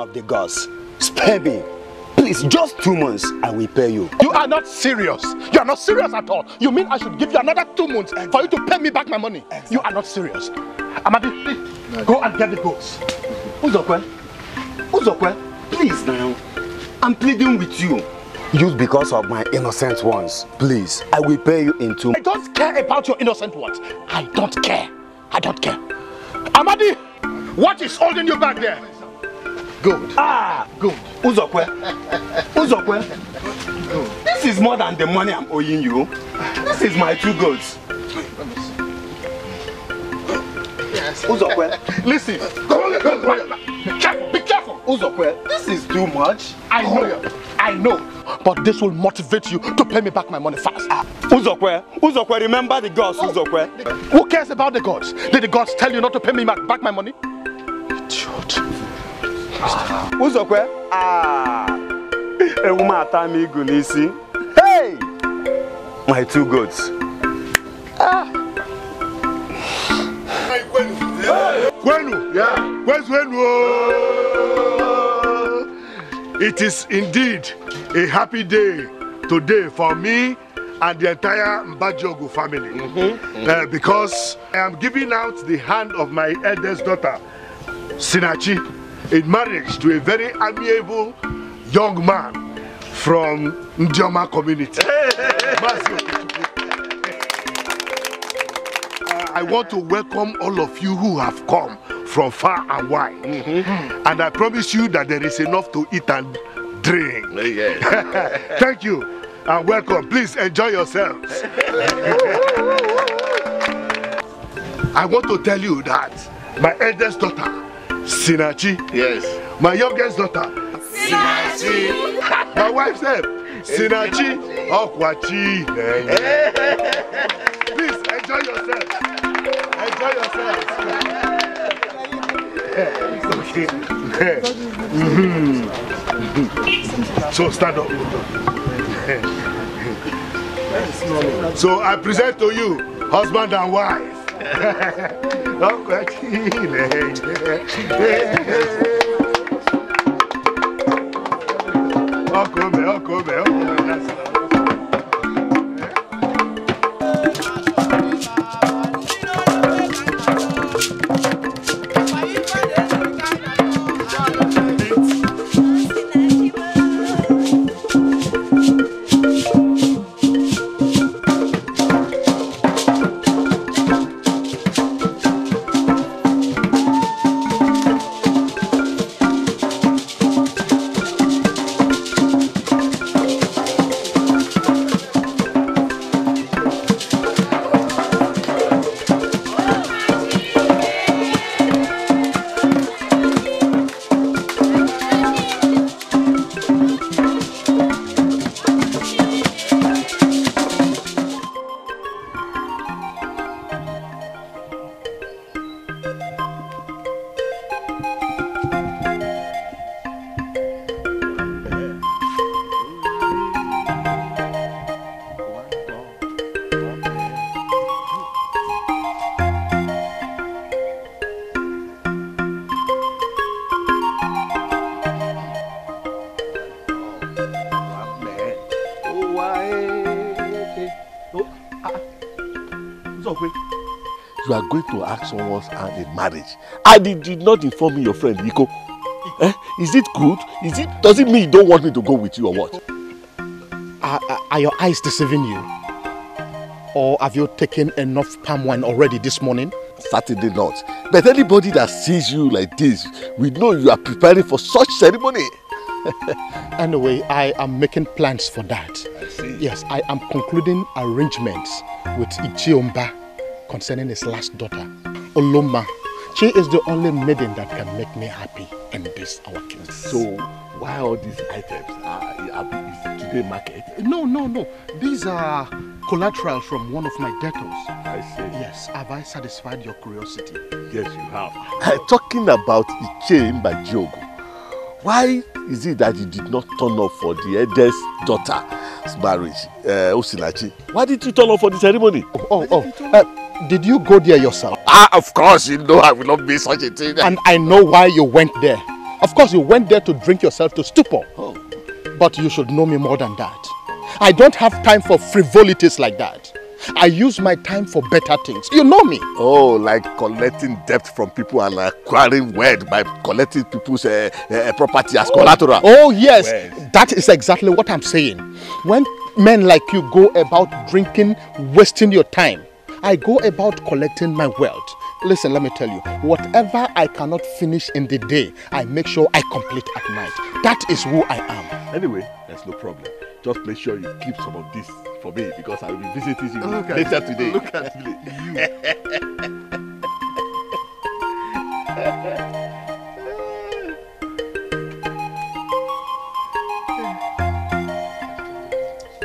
of the gods. Spare me. Please, just 2 months, I will pay you. You are not serious. You are not serious at all. You mean I should give you another 2 months for you to pay me back my money? Exactly. You are not serious. Amadi, no, go and get the goats. Uzokwe, Uzokwe, please now. I'm pleading with you. Just because of my innocent ones, please, I will pay you in 2 months. I don't care about your innocent ones. I don't care. I don't care. Amadi, what is holding you back there? Gold. Ah, gold. Uzokwe. Uzokwe. Gold. This is more than the money I'm owing you. This is my 2 golds. Yes. Uzokwe. Listen. Be careful. Uzokwe. This is too much. I know. I know. But this will motivate you to pay me back my money fast. Uzokwe. Uzokwe. Remember the gods, Uzokwe. Who cares about the gods? Did the gods tell you not to pay me back my money? Idiot. Uzokwe, a woman atami gunisi. Hey, my 2 goats. Gwenu, yeah, where's Gwenu? It is indeed a happy day today for me and the entire Mbajiogu family, because I am giving out the hand of my eldest daughter, Sinachi, in marriage to a very amiable young man from Ndiyama community. I want to welcome all of you who have come from far and wide. And I promise you that there is enough to eat and drink. Thank you and welcome. Please enjoy yourselves. I want to tell you that my eldest daughter, Sinachi. Yes. My youngest daughter. Sinachi. My wife's name. Sinachi Okwachi. Please enjoy yourself. Enjoy yourself. Okay. So stand up. So I present to you husband and wife. You are going to ask someone's hand in marriage. I did not inform me your friend, Eko. Is it good? Is it? Does it mean you don't want me to go with you or what? Are your eyes deceiving you? Or have you taken enough palm wine already this morning? Certainly not. But anybody that sees you like this, we know you are preparing for such ceremony. Anyway, I am making plans for that. I see. Yes, I am concluding arrangements with Ichi Omba concerning his last daughter, Uloma. She is the only maiden that can make me happy in this our case. So, why all these items? Is today market? No. These are collateral from one of my debtors. I see. Yes, have I satisfied your curiosity? Yes, you have. Talking about Ichie Mbajiogu, why is it that you did not turn up for the eldest daughter's marriage, Osinachi? Why did you turn up for the ceremony? Did you go there yourself? Of course, you know I will not be such a thing. And I know why you went there. Of course, you went there to drink yourself to stupor. Oh. But you should know me more than that. I don't have time for frivolities like that. I use my time for better things. You know me. Oh, like collecting debt from people and acquiring wealth by collecting people's property as collateral. Oh, yes. Wealth. That is exactly what I'm saying. When men like you go about drinking, wasting your time, I go about collecting my wealth. Listen, let me tell you, whatever I cannot finish in the day, I make sure I complete at night. That is who I am. Anyway, there's no problem. Just make sure you keep some of this for me because I will be visiting you later today. Look at me.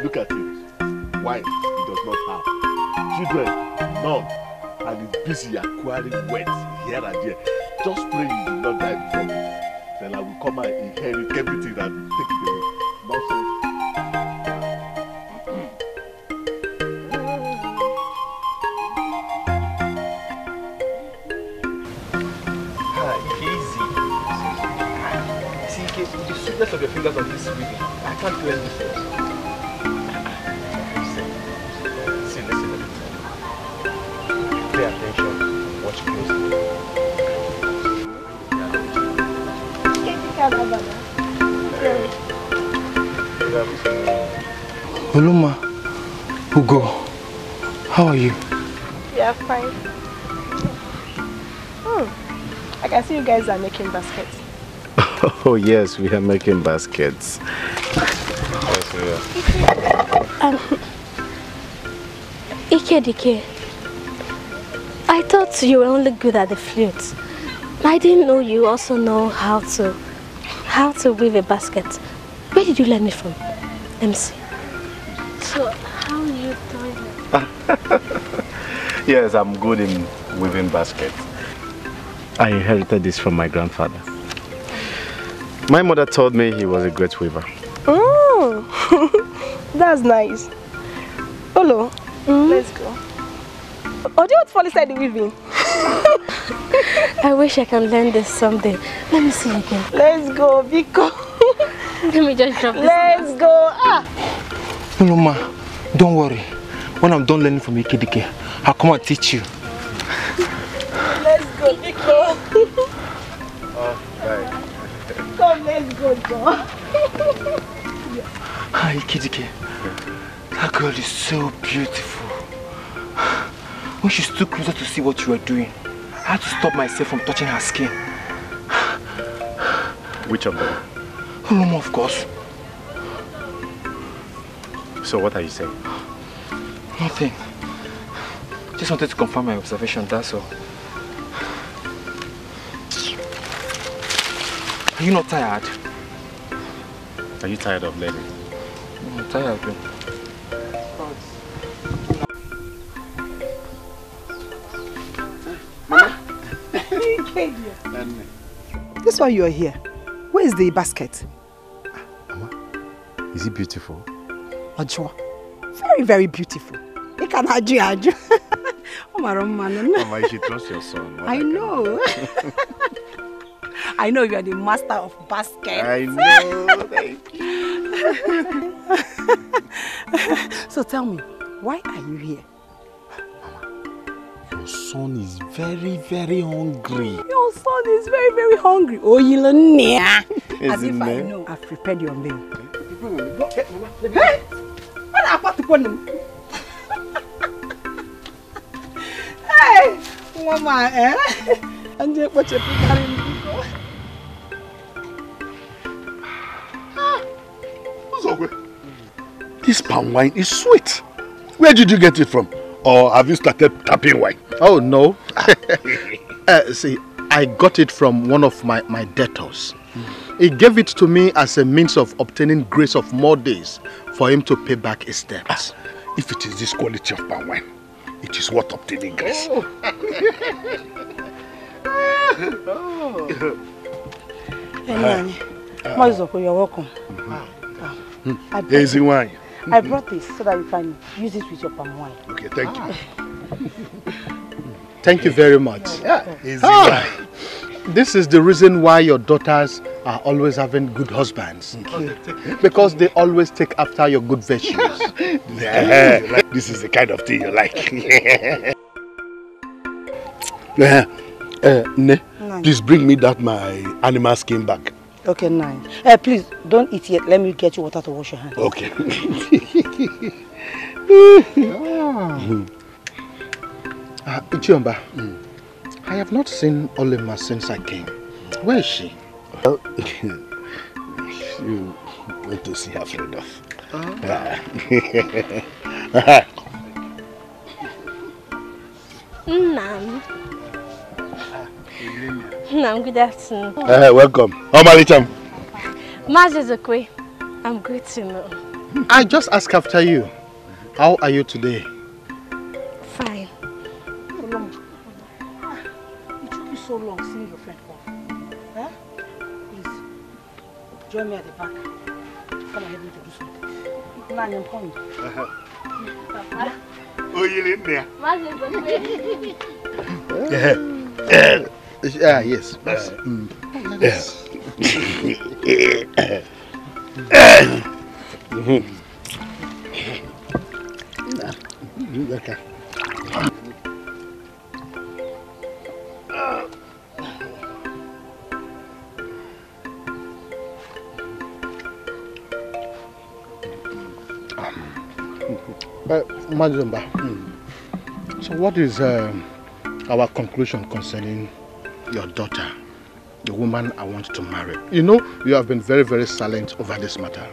Look at him. Wife he does not have. Children, none. And he's busy acquiring wealth here and there. Just pray you do not die from it. Then I will come and inherit everything and take it away. Nonsense. Just of your fingers on this ribbon. I can't do anything. See, listen a bit. Pay attention. Watch closely. Uloma, Ugo, how are you? Yeah, fine. Oh, I can see you guys are making baskets. Oh yes, we are making baskets. Yes, we are. Ikedike, I thought you were only good at the flute. I didn't know you also know how to weave a basket. Where did you learn it from? Let me see. So how are you doing it? Yes, I'm good in weaving baskets. I inherited this from my grandfather. My mother told me he was a great weaver. Oh, that's nice. Hello, let's go. Oh, do you want to follow inside the weaving? I wish I can learn this someday. Let me see again. Let's go, Biko. Let me just drop this. Let's go. Ah. No, ma, don't worry. When I'm done learning from Ikedike, I'll come and teach you. Let's go, Biko. Right. Come, let's go, girl. Hi, Ikedike. That girl is so beautiful. When she stood closer to see what you were doing, I had to stop myself from touching her skin. Which of them? Uloma, of course. So what are you saying? Nothing. Just wanted to confirm my observation, that's all. Are you not tired? Are you tired of learning? I'm tired, bro. Mama? That's why you are here. Where is the basket? Mama, is it beautiful? Ajua. Very, very beautiful. You can aju. Mama, you should trust your son. I know. I know you are the master of baskets. I know, thank you. So tell me, why are you here? Mama, your son is very, very hungry. Your son is very, very hungry. Oh, you know, as if I know, I've prepared your meal. Hey, what happened to them? Hey, Mama, eh? And you put your preparing. This palm wine is sweet. Where did you get it from? Or have you started tapping wine? Oh, no. See, I got it from one of my debtors. He gave it to me as a means of obtaining grace of more days for him to pay back his debts. If it is this quality of palm wine, it is worth obtaining grace. Oh. Oh. Hey, Nani. You're welcome. Easy wine. I brought this so that you can use it with your palm wine. Okay, thank you. Thank you very much. Yeah, easy wine. This is the reason why your daughters are always having good husbands. Okay. Because they always take after your good virtues. Yeah. This is the kind of thing you like. Ne, nine. Please bring me that my animal skin back. Okay, nine. Please, don't eat yet. Let me get you water to wash your hands. Okay. Ichiomba, I have not seen Uloma since I came. Where is she? Well, you went to see her friend off. Nam, good afternoon. Welcome. How are you? Mazi Uzokwe, I'm good to know. I just asked after you. How are you today? Fine. So long seeing your friend come. Huh? Please, join me at the back. Come and help me to do something. Nani, I'm coming. Papa. Oh, you're in there. Yes. Yes. Madumba, so what is our conclusion concerning your daughter, the woman I want to marry? You know, you have been very, very silent over this matter.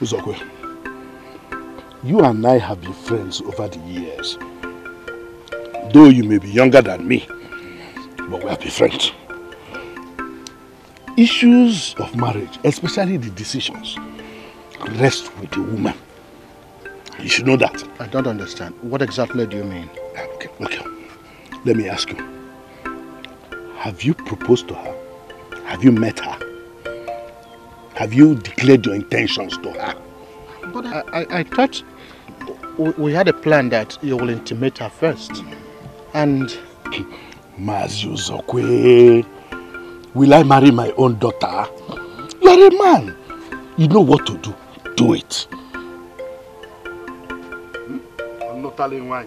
Uzokwe, you and I have been friends over the years. Though you may be younger than me, but we have been friends. Issues of marriage, especially the decisions, rest with the woman. You should know that. I don't understand. What exactly do you mean? Okay. Let me ask you. Have you proposed to her? Have you met her? Have you declared your intentions to her? But I thought we had a plan that you will intimate her first. And... Mazi Uzokwe, will I marry my own daughter? You are a man. You know what to do. Do it. Because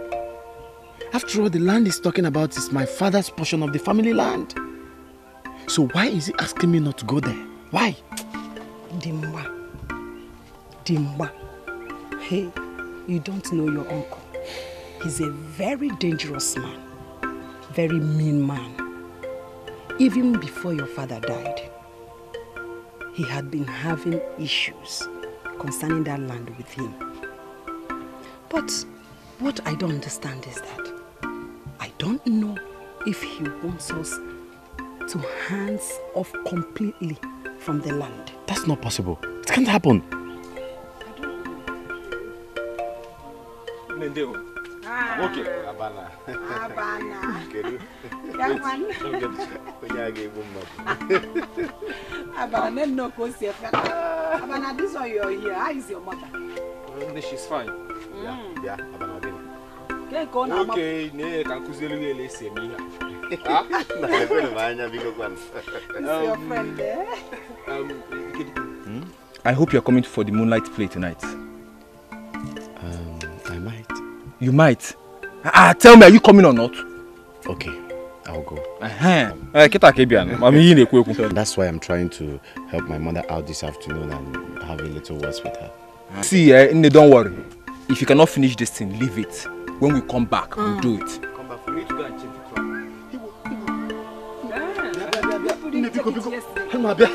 After all, the land he's talking about is my father's portion of the family land. So why is he asking me not to go there? Why? Dimba. Hey, you don't know your uncle. He's a very dangerous man. Very mean man. Even before your father died, he had been having issues concerning that land with him. But what I don't understand is that I don't know if he wants us to hands off completely from the land. That's not possible. It can't happen. I don't know. Okay, Abana. Abana, this one you're here. How is your mother? She's fine. Yeah, Abana. Okay, your friend there. I hope you're coming for the moonlight play tonight. I might. You might. Tell me, are you coming or not? Okay, I'll go. That's why I'm trying to help my mother out this afternoon and have a little words with her. See, don't worry. If you cannot finish this thing, leave it. When we come back, we'll do it. Come back for me to go and change it.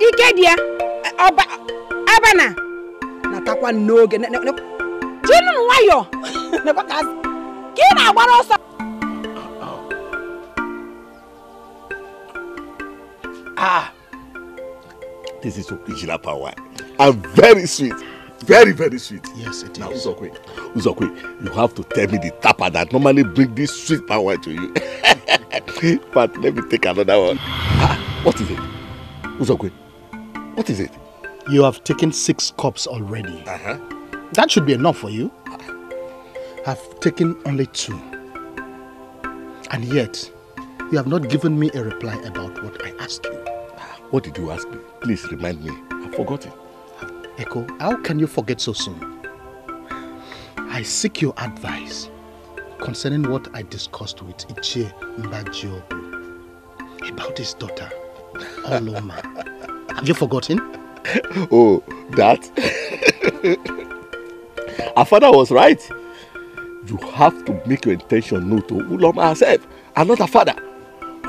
Ikedia, Abana, Natakwa no get no. Children, why yo? Never cast. Get out one also. Ah, this is Okijila power. I'm very sweet. Very, very sweet. Yes, it is. Now, Uzokwe, you have to tell me the tapper that normally brings this sweet power to you. But let me take another one. Ah, what is it? Uzokwe, what is it? You have taken 6 cups already. Uh-huh. That should be enough for you. I've taken only 2. And yet, you have not given me a reply about what I asked you. What did you ask me? Please remind me. I've forgotten. Eko, how can you forget so soon? I seek your advice concerning what I discussed with Ichie Mbajiogu about his daughter, Uloma. Have you forgotten? Oh, that? Our father was right. You have to make your intention known to Uloma herself and not her father.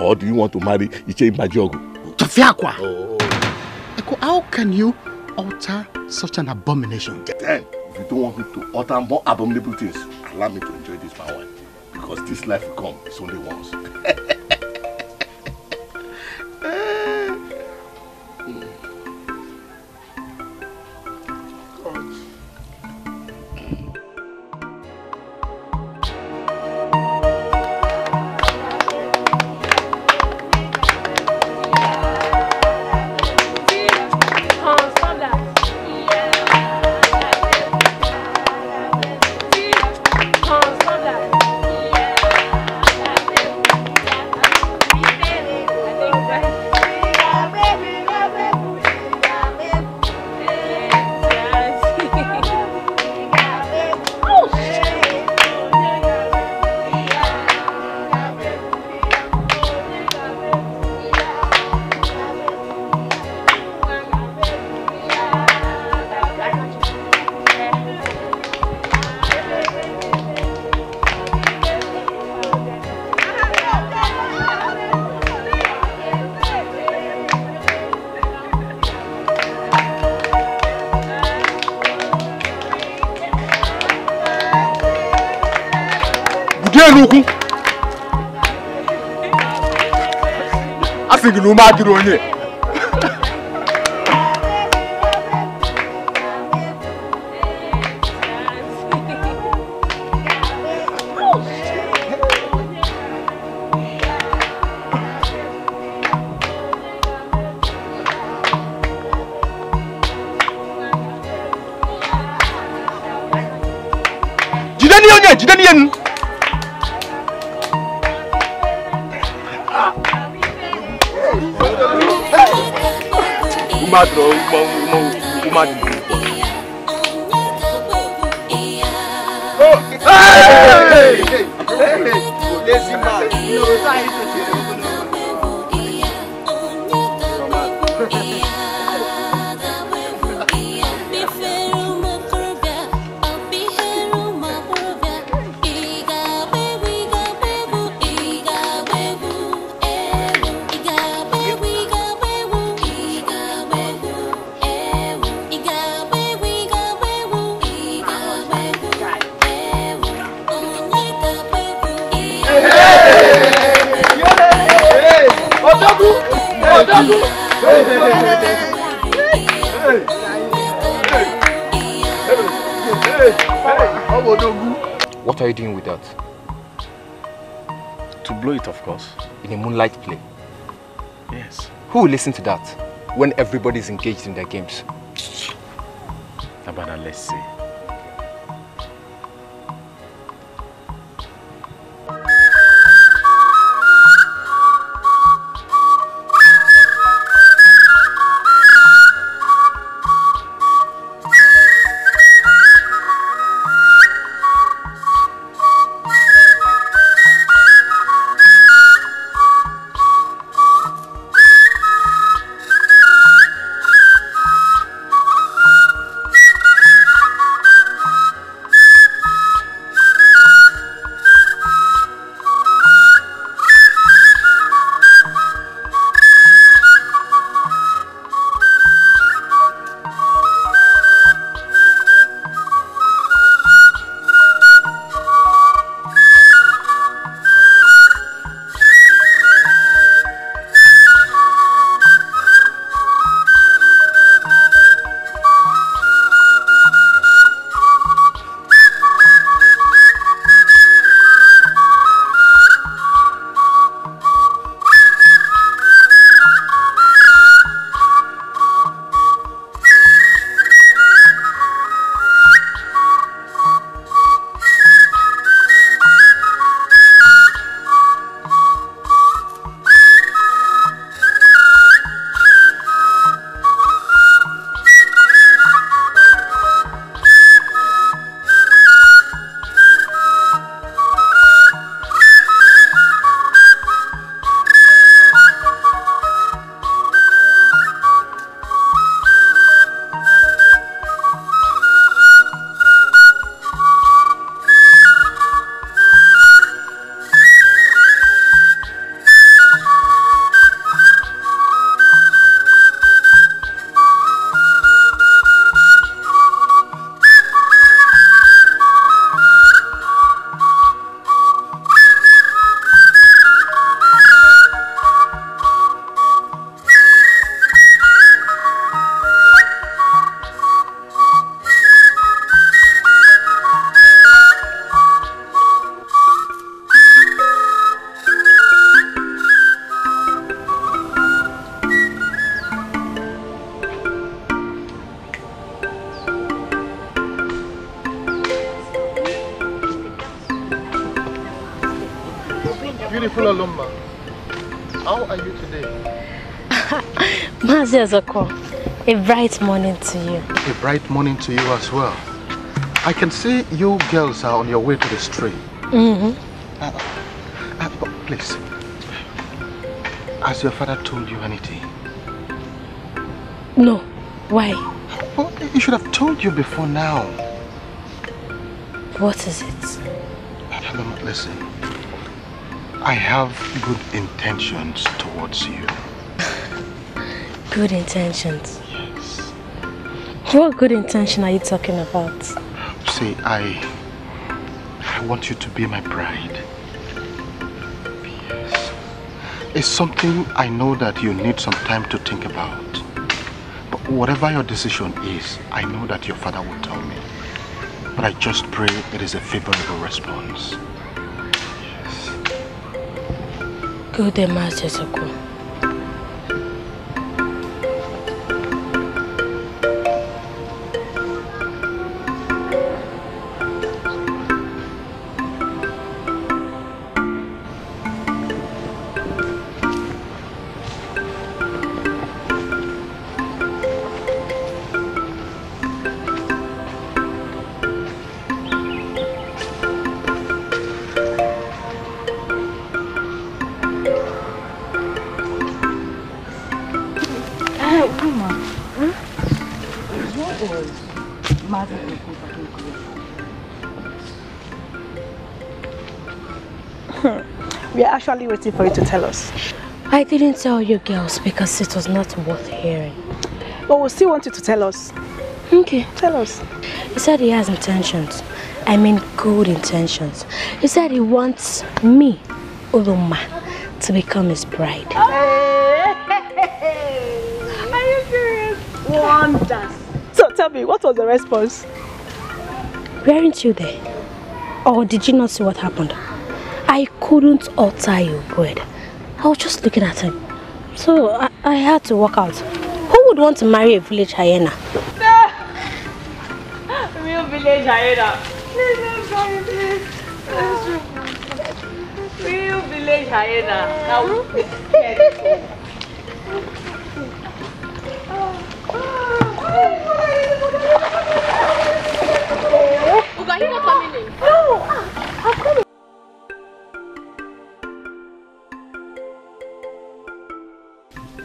Or do you want to marry Ichie Mbajiogu? Tafiakwa! Oh. Eko, how can you alter such an abomination? Then, if you don't want me to utter more abominable things, allow me to enjoy this power. Because this life will come, it's only once. No matter what, did who will listen to that when everybody is engaged in their games? Abana, let's see. Beautiful Uloma, how are you today? Mazi Uzokwe, a bright morning to you. A bright morning to you as well. I can see you girls are on your way to the stream. But please, has your father told you anything? No. Why? Well, he should have told you before now. What is it? Madam, listen. I have good intentions towards you. Good intentions? Yes. What good intention are you talking about? See, I want you to be my bride. Yes. It's something I know that you need some time to think about. But whatever your decision is, I know that your father will tell me. But I just pray it is a favorable response. Yes. Good day, Master Soko. Actually waiting for you to tell us. I didn't tell you girls because it was not worth hearing. But we still want you to tell us. Okay. Tell us. He said he has intentions. I mean good intentions. He said he wants me, Uloma, to become his bride. Hey. Are you serious? Wonders. So tell me, what was the response? Weren't you there? Or did you not see what happened? I couldn't utter your word. I was just looking at him. So I had to walk out. Who would want to marry a village hyena? No. Real village hyena. Please don't call me, please. Real village hyena. Ugo, are you not coming in? No, I'm coming.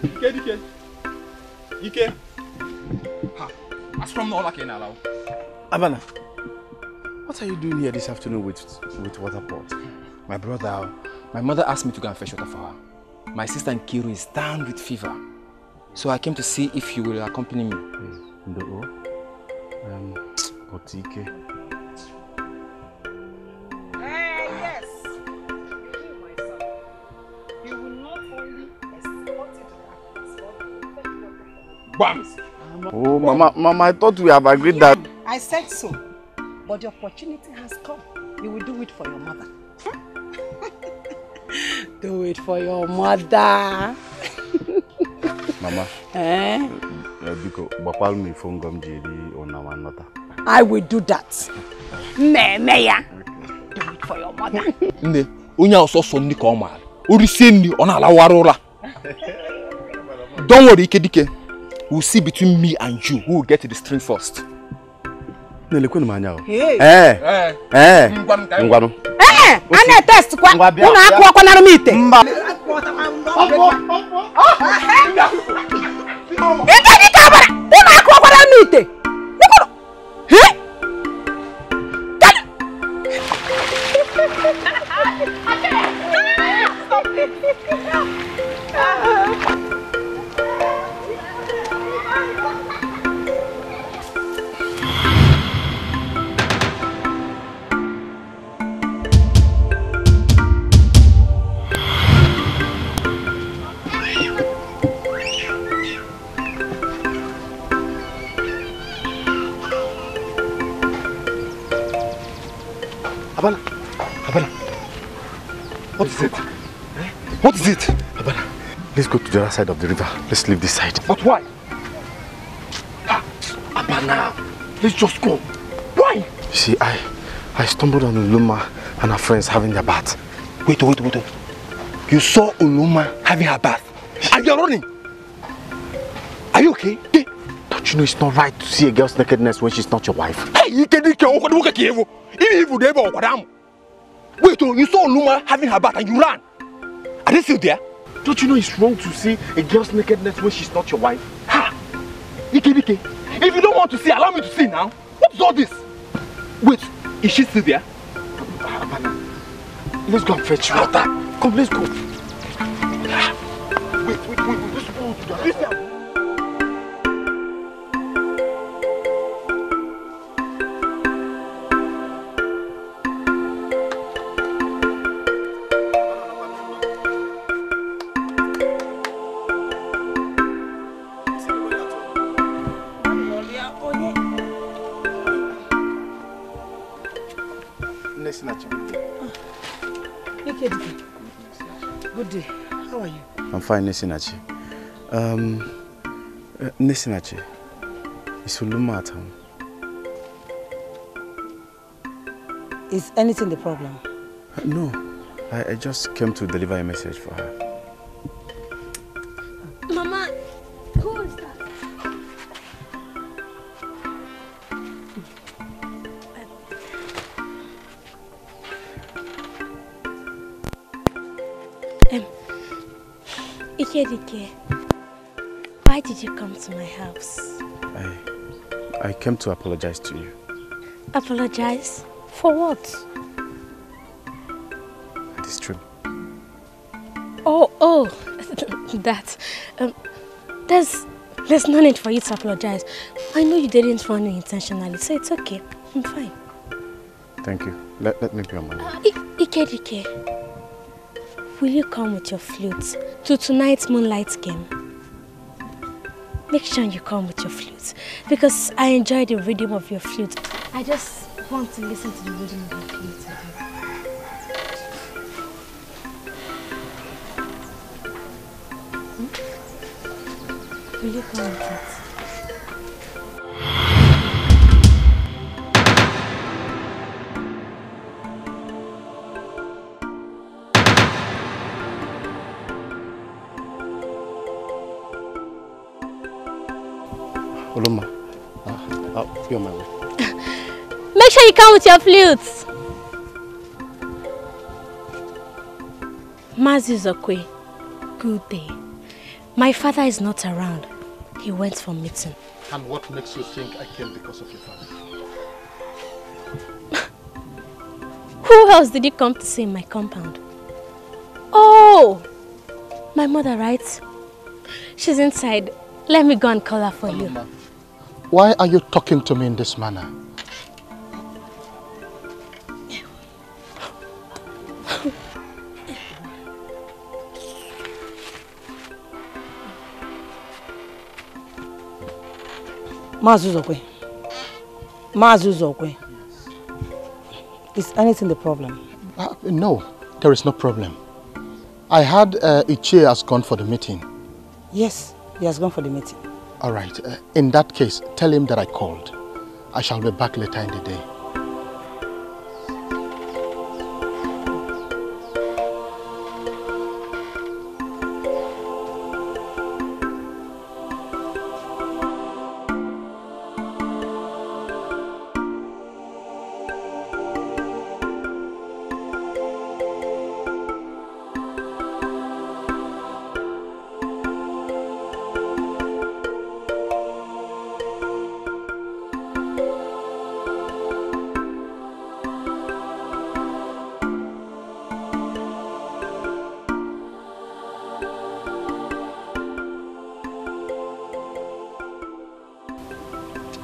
Ikedike, Ike, ha! As from now, like now. Abana, what are you doing here this afternoon with water pot? My brother, my mother asked me to go and fetch water for her. My sister and Kiru is down with fever, so I came to see if you will accompany me. No, Ike. Bam. Oh, Mama, I thought we have agreed that. I said so, but the opportunity has come. You will do it for your mother. Do it for your mother. Mama, because Papa me phone Gamjiri on our mother. I will do that. Meya, do it for your mother. Ne, unya oso somni koma. Uriseni ona la warola. Don't worry, Ikedike. We'll see between me and you who will get to the stream first. What is it? Abana, let's go to the other side of the river. Let's leave this side. But why? Abana, let's just go. Why? You see, I stumbled on Uloma and her friends having their bath. Wait. You saw Uloma having her bath. And you're running. Are you okay? Hey. Don't you know it's not right to see a girl's nakedness when she's not your wife? Hey, wait, you saw Uloma having her bath and you ran. Are they still there? Don't you know it's wrong to see a girl's nakedness when she's not your wife? Ha! Ikedike, if you don't want to see, allow me to see now. What's all this? Wait, is she still there? Abana, let's go and fetch water. Come, let's go. Wait. Let's go together. Fine, Sinachi. Sinachi, is Uloma at home? Is anything the problem? No, I just came to deliver a message for her. Mama, who is that? Ikedike, why did you come to my house? I came to apologize to you. Apologize? For what? It is true. Oh, there's no need for you to apologize. I know you didn't run intentionally, so it's okay. I'm fine. Thank you. Let me be on my way. Ikedike. Will you come with your flute to tonight's moonlight game? Make sure you come with your flute because I enjoy the rhythm of your flute. I just want to listen to the rhythm of your flute again. Will you come with it? Uloma, I'll be on my way. Make sure you come with your flutes. Mazi Uzokwe, good day. My father is not around. He went for meeting. And what makes you think I came because of your father? Who else did you come to see in my compound? Oh, my mother, right? She's inside. Let me go and call her for you. Why are you talking to me in this manner? Mazi Uzokwe. Is anything the problem? No, there is no problem. I heard Ichie has gone for the meeting. Yes, he has gone for the meeting. All right, in that case, tell him that I called. I shall be back later in the day.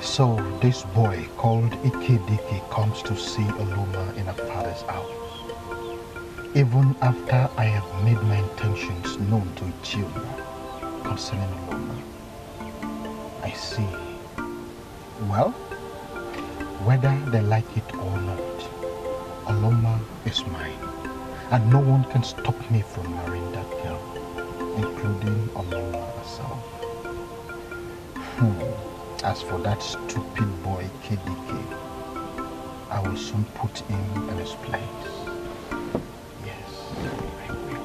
So this boy called Ikedike comes to see Uloma in her father's house. Even after I have made my intentions known to Chiomba concerning Uloma. I see. Well, whether they like it or not, Uloma is mine. And no one can stop me from marrying that girl, including Uloma herself. As for that stupid boy, Ikedike, I will soon put him in his place. Yes, I will.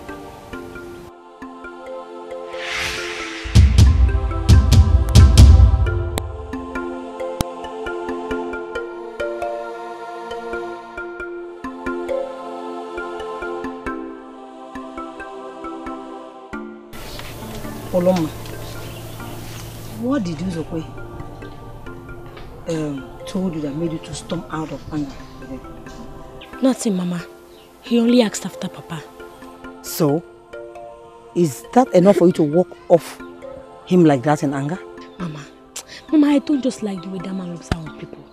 Uloma, what did Uzokwe told you that made you to storm out of anger? Nothing, Mama. He only asked after Papa. So, is that enough for you to walk off him like that in anger? Mama, I don't just like the way that man looks down on people.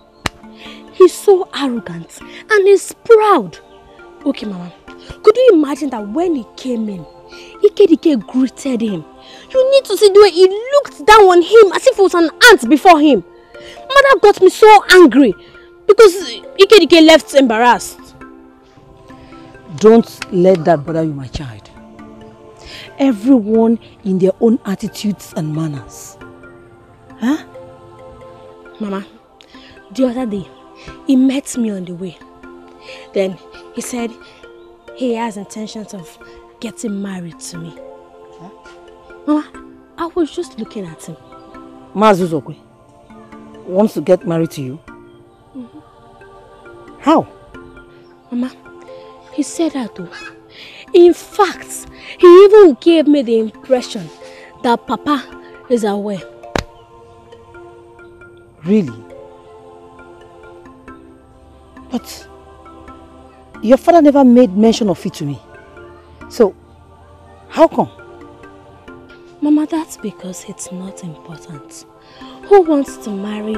He's so arrogant and he's proud. Okay, Mama, could you imagine that when he came in, Ikedike greeted him? You need to see the way he looked down on him as if he was an ant before him. Mother got me so angry because Ikedike left embarrassed. Don't let that bother you, my child. Everyone in their own attitudes and manners. Huh? Mama, the other day, he met me on the way. Then he said he has intentions of getting married to me. Huh? Mama, I was just looking at him. Mazi Uzokwe wants to get married to you? Mm-hmm. How? Mama, he said that too. In fact, he even gave me the impression that Papa is aware. Really? But your father never made mention of it to me. So, how come? Mama, that's because it's not important. Who wants to marry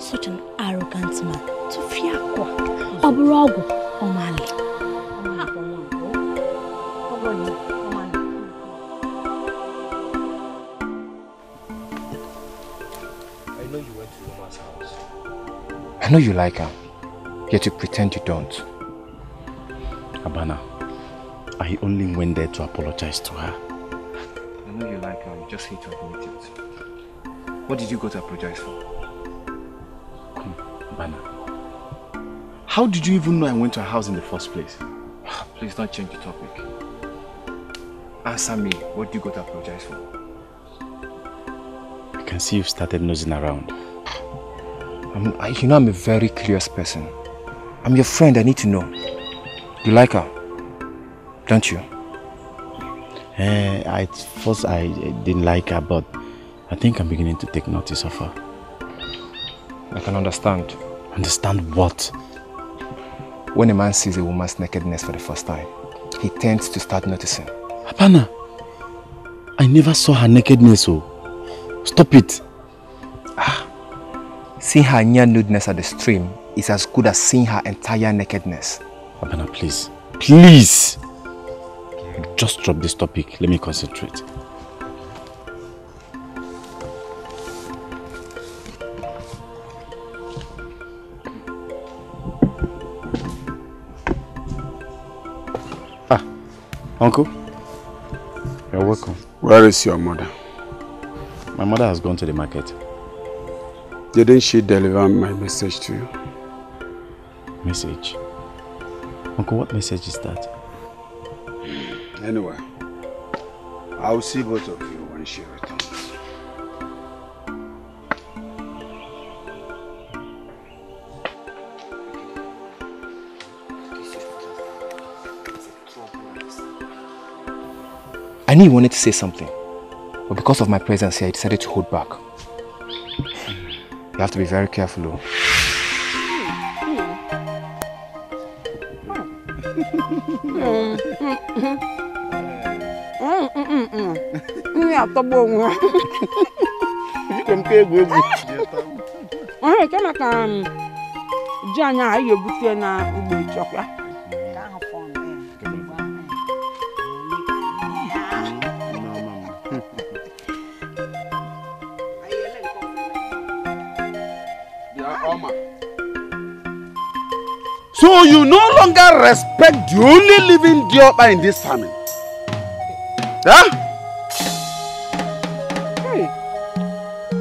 such an arrogant man? To Fiakwa, Aburago, Omali. I know you like her, yet you pretend you don't. Abana, I only went there to apologize to her. I know you like her, you just hate to admit it. What did you go to apologize for? Come, Abana. How did you even know I went to her house in the first place? Please don't change the topic. Answer me, what did you go to apologize for? I can see you've started nosing around. You know I'm a very curious person. I'm your friend, I need to know. You like her, don't you? At first I didn't like her, but I think I'm beginning to take notice of her. I can understand. Understand what? When a man sees a woman's nakedness for the first time, he tends to start noticing. Abana, I never saw her nakedness, so stop it. Seeing her near nudeness at the stream is as good as seeing her entire nakedness. Abana, please. Please! Just drop this topic. Let me concentrate. Uncle? You're welcome. Where is your mother? My mother has gone to the market. Didn't she deliver my message to you? Message? Uncle, what message is that? Anyway, I'll see both of you when she returns. I knew you wanted to say something, but because of my presence here, I decided to hold back. You have to be very careful, though. So you no longer respect the only living Ndiyama in this family. Huh? Hey.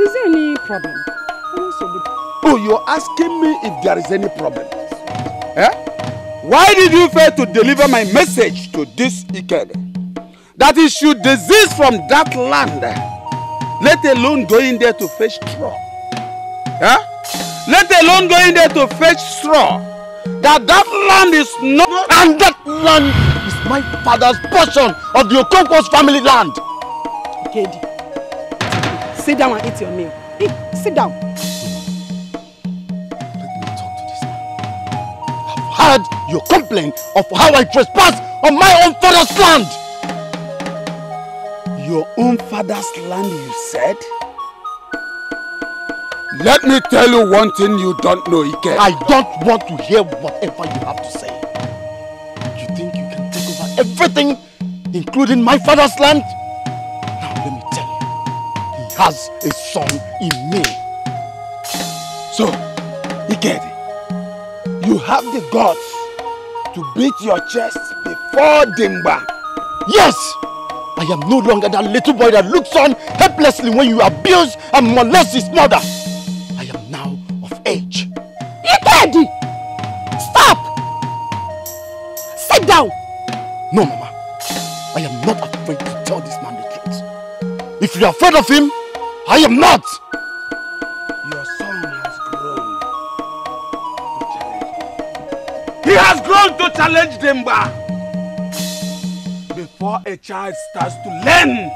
Is there any problem? Oh, you're asking me if there is any problem. Huh? Why did you fail to deliver my message to this Ikedike? That he should desist from that land, let alone going there to fetch straw. Huh? Let alone going there to fetch straw. That land is not, and that land is my father's portion of the Okonkwo's family land. Kedi, sit down and eat your meal. Hey, sit down. Let me talk to this man. I've heard your complaint of how I trespass on my own father's land. Your own father's land, you said? Let me tell you one thing you don't know, Ike. I don't want to hear whatever you have to say. You think you can take over everything, including my father's land? Now let me tell you, he has a son in me. So, Ike, you have the guts to beat your chest before Dimba. Yes! I am no longer that little boy that looks on helplessly when you abuse and molest his mother. Age. Ikedike! Stop! Sit down! No, Mama. I am not afraid to tell this man the truth. If you are afraid of him, I am not! Your son has grown to challenge him. He has grown to challenge Dimba! Before a child starts to learn,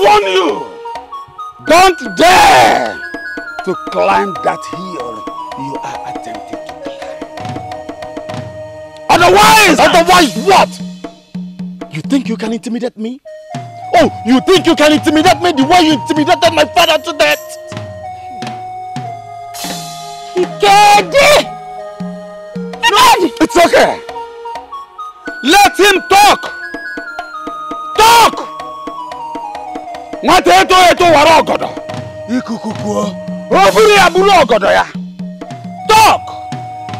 warn you, don't dare to climb that hill you are attempting to climb. Otherwise what? You think you can intimidate me? Oh, you think you can intimidate me the way you intimidated my father to death? No, it's okay. Let him talk. Talk. Talk!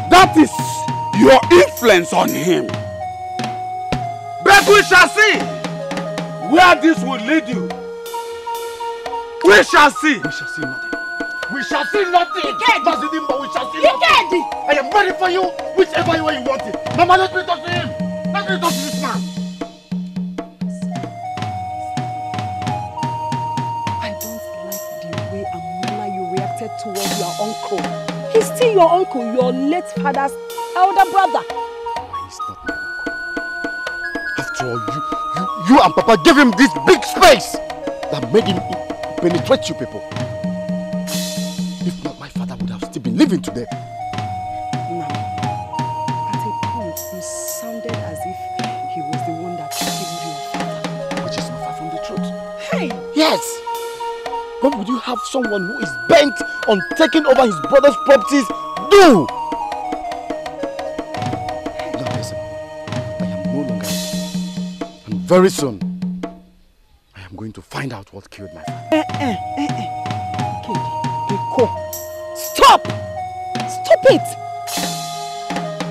That is your influence on him. But we shall see where this will lead you. We shall see. We shall see nothing. We shall see nothing. But we shall see nothing. I am ready for you, whichever way you want it. Mama, let me talk to him. Let me talk to this man. Towards your uncle. He's still your uncle, your late father's elder brother. He's not my uncle. After all, you and Papa gave him this big space that made him penetrate you people. If not, my father would have still been living today. Now, at a point, you sounded as if he was the one that killed your father. Which is not far from the truth. Hey! Yes! What would you have someone who is bent on taking over his brother's properties do? Now listen, I am no longer here. And very soon, I am going to find out what killed my father. Eko, stop! Stop it!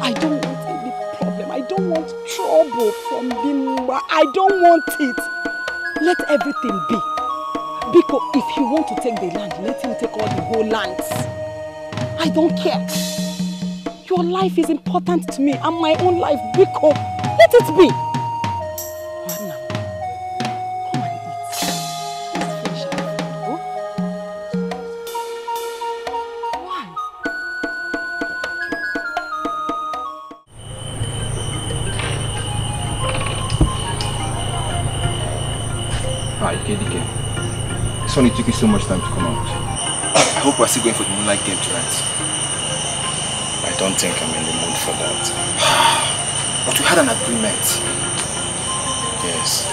I don't want any problem. I don't want trouble from Dimba. I don't want it. Let everything be. Because if he wants to take the land, let him take all the whole lands. I don't care. Your life is important to me and my own life. Because let it be. Anna, come and eat. Let's finish our food. Oh? Why? Hi, Ikedike. This one, it took me so much time to come out. I hope we're still going for the moonlight game tonight. I don't think I'm in the mood for that. But we had an agreement. Yes.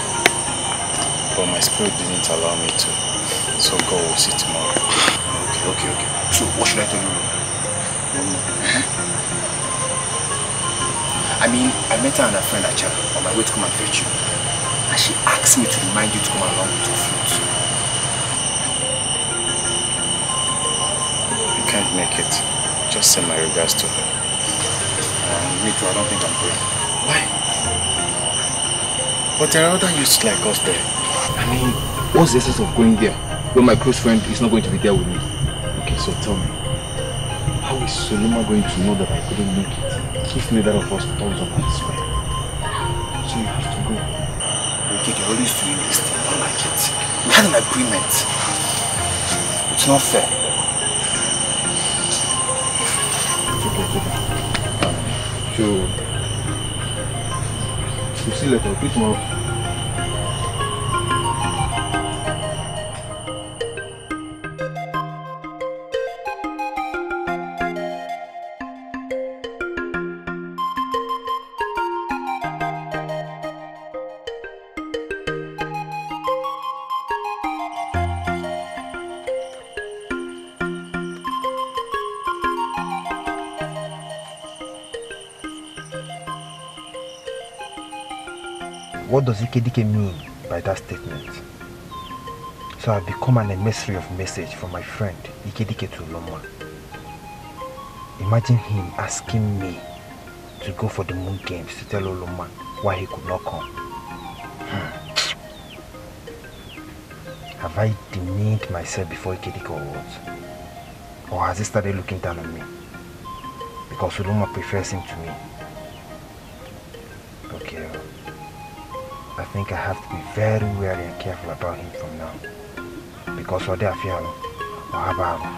But my spirit didn't allow me to. So God will see tomorrow. Okay. So what should I do? I mean, I met her and her friend Achara on my way to come and fetch you. And she asked me to remind you to come along with your flute. Can't make it. Just send my regards to her. Me too, I don't think I'm going. Why? But there are other youths like us there. I mean, what's the essence of going there when my close friend is not going to be there with me? Okay, so tell me, how is Soloma going to know that I couldn't make it if neither of us turns up this way? So you have to go. Okay, you're always doing this thing. I don't like it. We had an agreement. It's not fair. It's okay, it's okay. We'll see you later. Tomorrow. What does Ikedike mean by that statement? So I've become an emissary of message from my friend Ikedike to Uloma. Imagine him asking me to go for the moon games to tell Uloma why he could not come. Have I demeaned myself before Ikedike or what? Or has he started looking down on me? Because Uloma prefers him to me. Okay. I think I have to be very wary and careful about him from now. Because what they are fearing, what about him?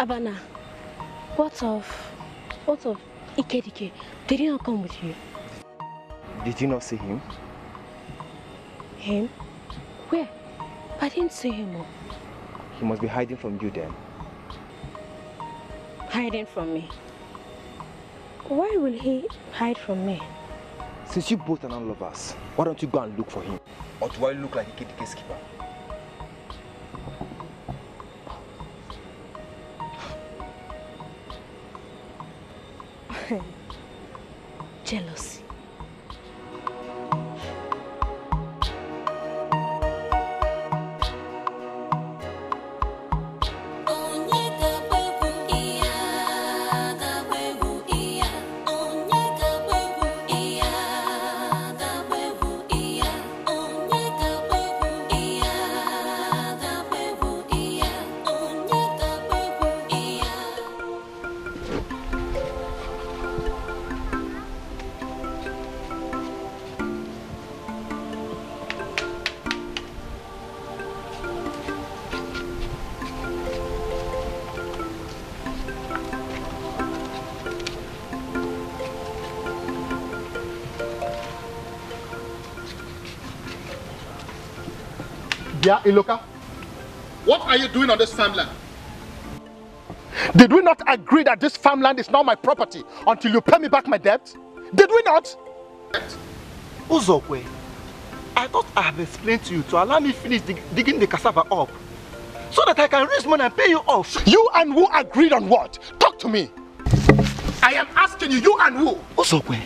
Abana, what of Ikedike? Did he not come with you? Did you not see him? Him? Where? I didn't see him. He must be hiding from you then. Hiding from me? Why will he hide from me? Since you both are not lovers, why don't you go and look for him? Or do I look like Ikedike's keeper? Jealousy. Yeah, Iloka. What are you doing on this farmland? Did we not agree that this farmland is now my property until you pay me back my debt? Did we not? Uzokwe, I thought I had explained to you to allow me finish digging the cassava up so that I can raise money and pay you off. You and who agreed on what? Talk to me. I am asking you, you and who? Uzokwe,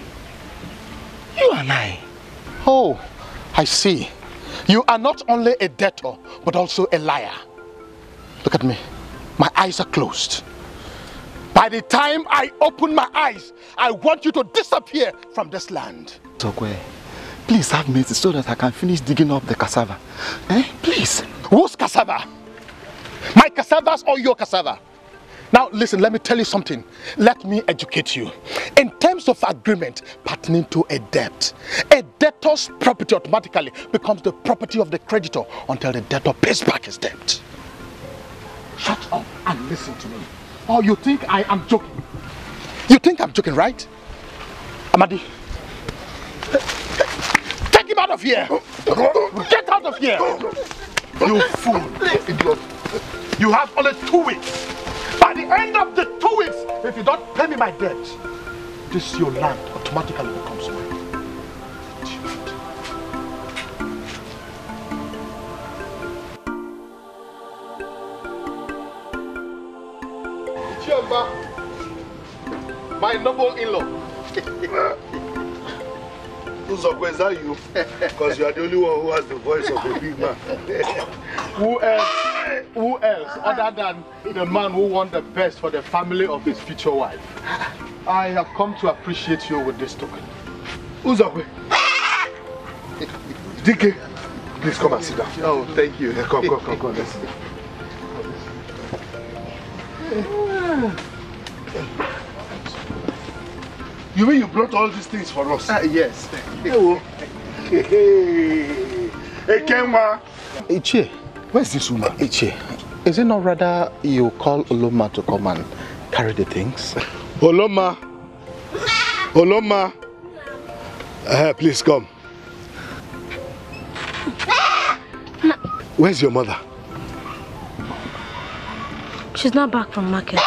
you and I. Oh, I see. You are not only a debtor, but also a liar. Look at me. My eyes are closed. By the time I open my eyes, I want you to disappear from this land. Tokwe, please have mercy so that I can finish digging up the cassava. Eh? Please. Whose cassava? My cassavas or your cassava? Now listen, let me tell you something. Let me educate you. In terms of agreement pertaining to a debt, a debtor's property automatically becomes the property of the creditor until the debtor pays back his debt. Shut up and listen to me. Oh, you think I am joking? You think I'm joking, right? Amadi, take him out of here. Get out of here. You fool, idiot. You have only 2 weeks. By the end of the 2 weeks, if you don't pay me my debt, this your land automatically becomes mine. Chiomba, my noble in-law. Uzokwe, is that you? Because you are the only one who has the voice of a big man. Who else? Who else other than the man who won the best for the family of his future wife? I have come to appreciate you with this token. Uzokwe. Dike, please come and sit down. Oh, thank you. Come, come, come, come. Let's sit. You mean you brought all these things for us? Yes. Hello. Hey, Kenwa. Ichie. Where's this woman? Ichie, is it not rather you call Uloma to come and carry the things? Uloma! Uloma! Please come. Where's your mother? She's not back from market.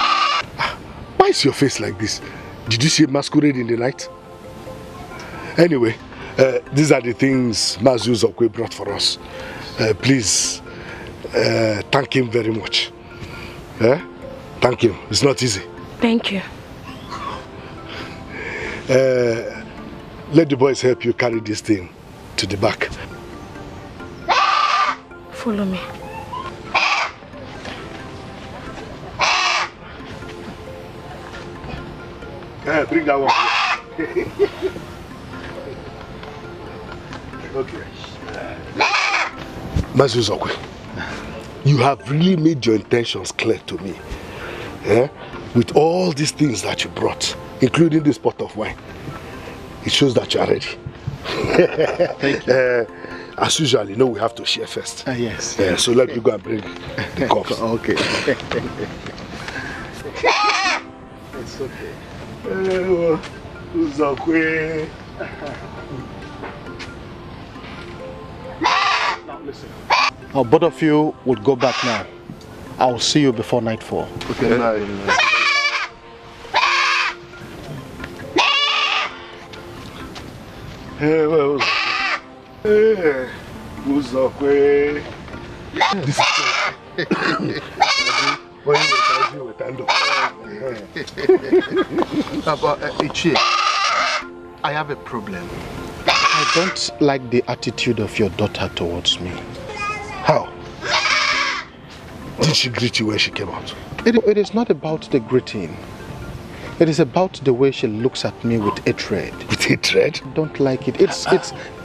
Why is your face like this? Did you see a masquerade in the night? Anyway, these are the things Mazi Uzokwe brought for us. Please. Thank him very much. Eh? Thank him. It's not easy. Thank you. Let the boys help you carry this thing to the back. Follow me. Bring that one. Okay. Mazi Uzokwe. You have really made your intentions clear to me, eh? With all these things that you brought, including this pot of wine. It shows that you are ready. Thank you. As usual, you know we have to share first. Yes. So let me go and bring the cups. Okay. It's okay. It's okay. Now listen. Now, both of you would go back now. I will see you before nightfall. Okay. No. I have a problem. I don't like the attitude of your daughter towards me. How? Did she greet you when she came out? It is not about the greeting. It is about the way she looks at me with hatred. With hatred? I don't like it. It's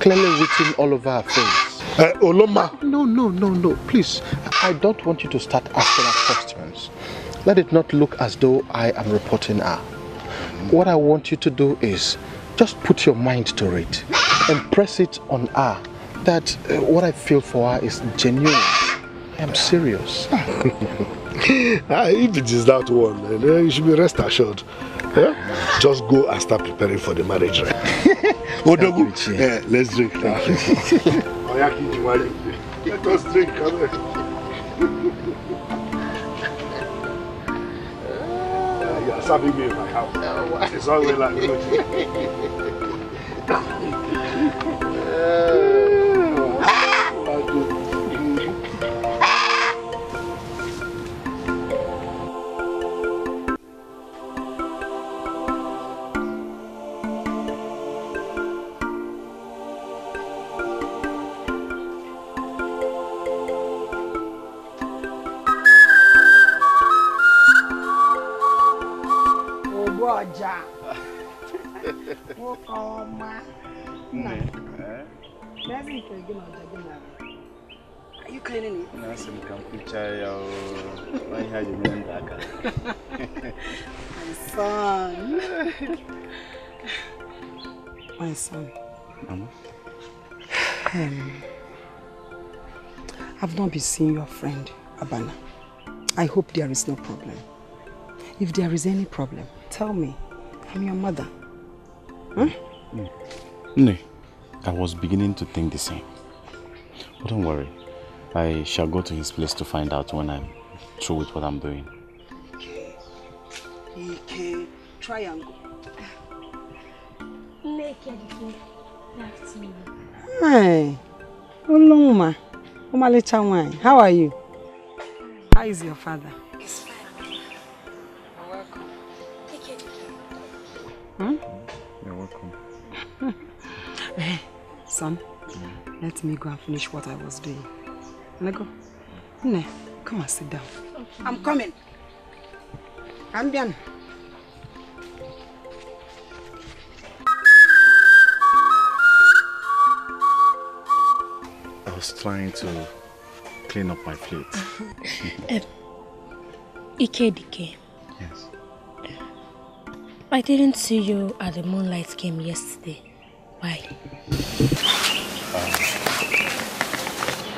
clearly written all over her face. Uloma! No. Please, I don't want you to start asking her questions. Let it not look as though I am reporting her. What I want you to do is just put your mind to it and press it on her. That what I feel for her is genuine. I am serious. If it is that one, then you should be rest assured. Yeah? Just go and start preparing for the marriage, right? Odogu, yeah, let's drink. Let us drink. You're serving me in my house. No, it's always like son. Mama? I've not been seeing your friend, Abana. I hope there is no problem. If there is any problem, tell me. I'm your mother. Huh? Mm. No, I was beginning to think the same. But don't worry. I shall go to his place to find out when I'm through with what I'm doing. Okay. Okay. Triangle. Hi, Uloma, Umalicha. How are you? How is your father? He's fine. You're welcome. Hmm? You're welcome. Hey, son, let me go and finish what I was doing. Let go. Ne, come and sit down. Okay. I'm coming. I'm done. Trying to clean up my plate. Ikedike. Yes. I didn't see you at the moonlight game yesterday. Why?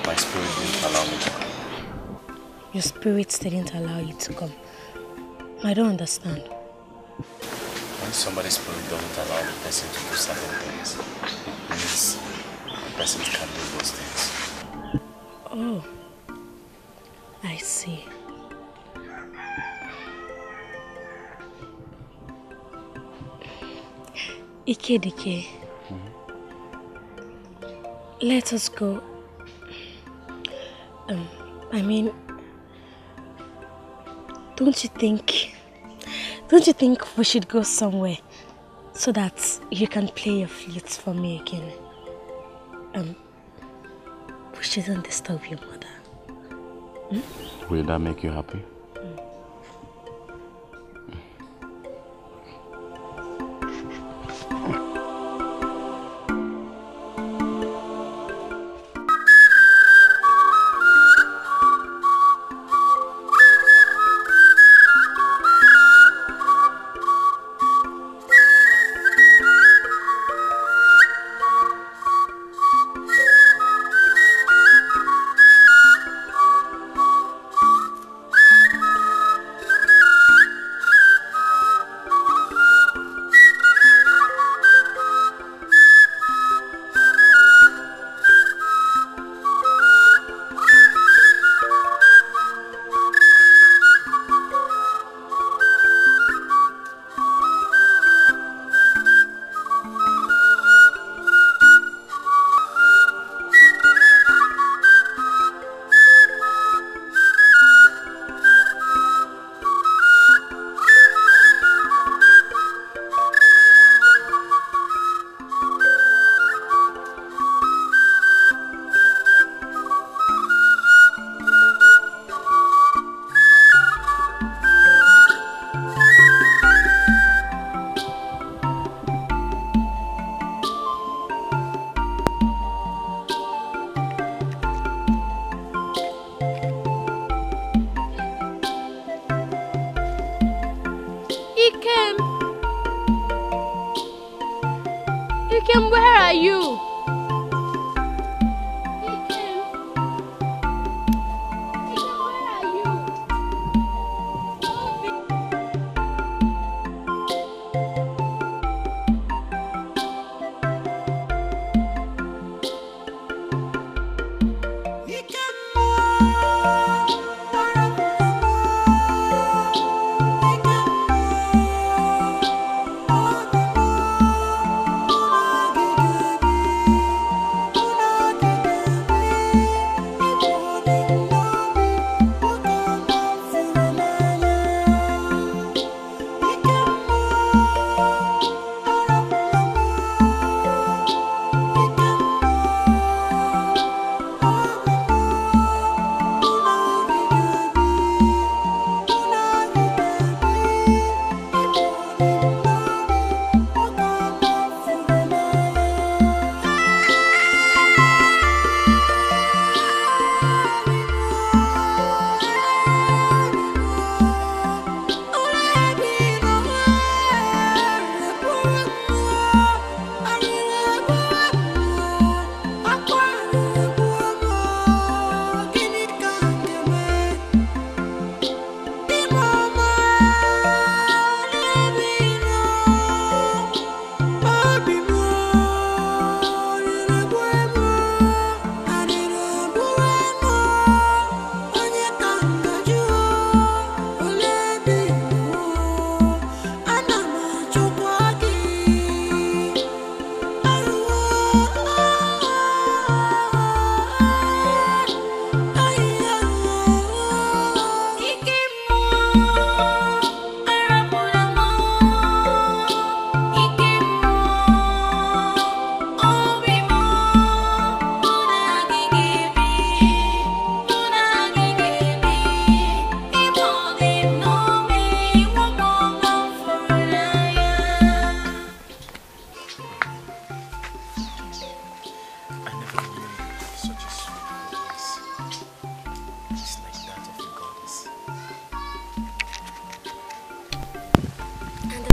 My spirit didn't allow me to come. Your spirits didn't allow you to come. I don't understand. When somebody's spirit doesn't allow the person to do certain things, it means the person can do those things. Oh, I see. Ikedike, let us go. Don't you think we should go somewhere so that you can play your flute for me again? We shouldn't disturb your mother. Hmm? Will that make you happy?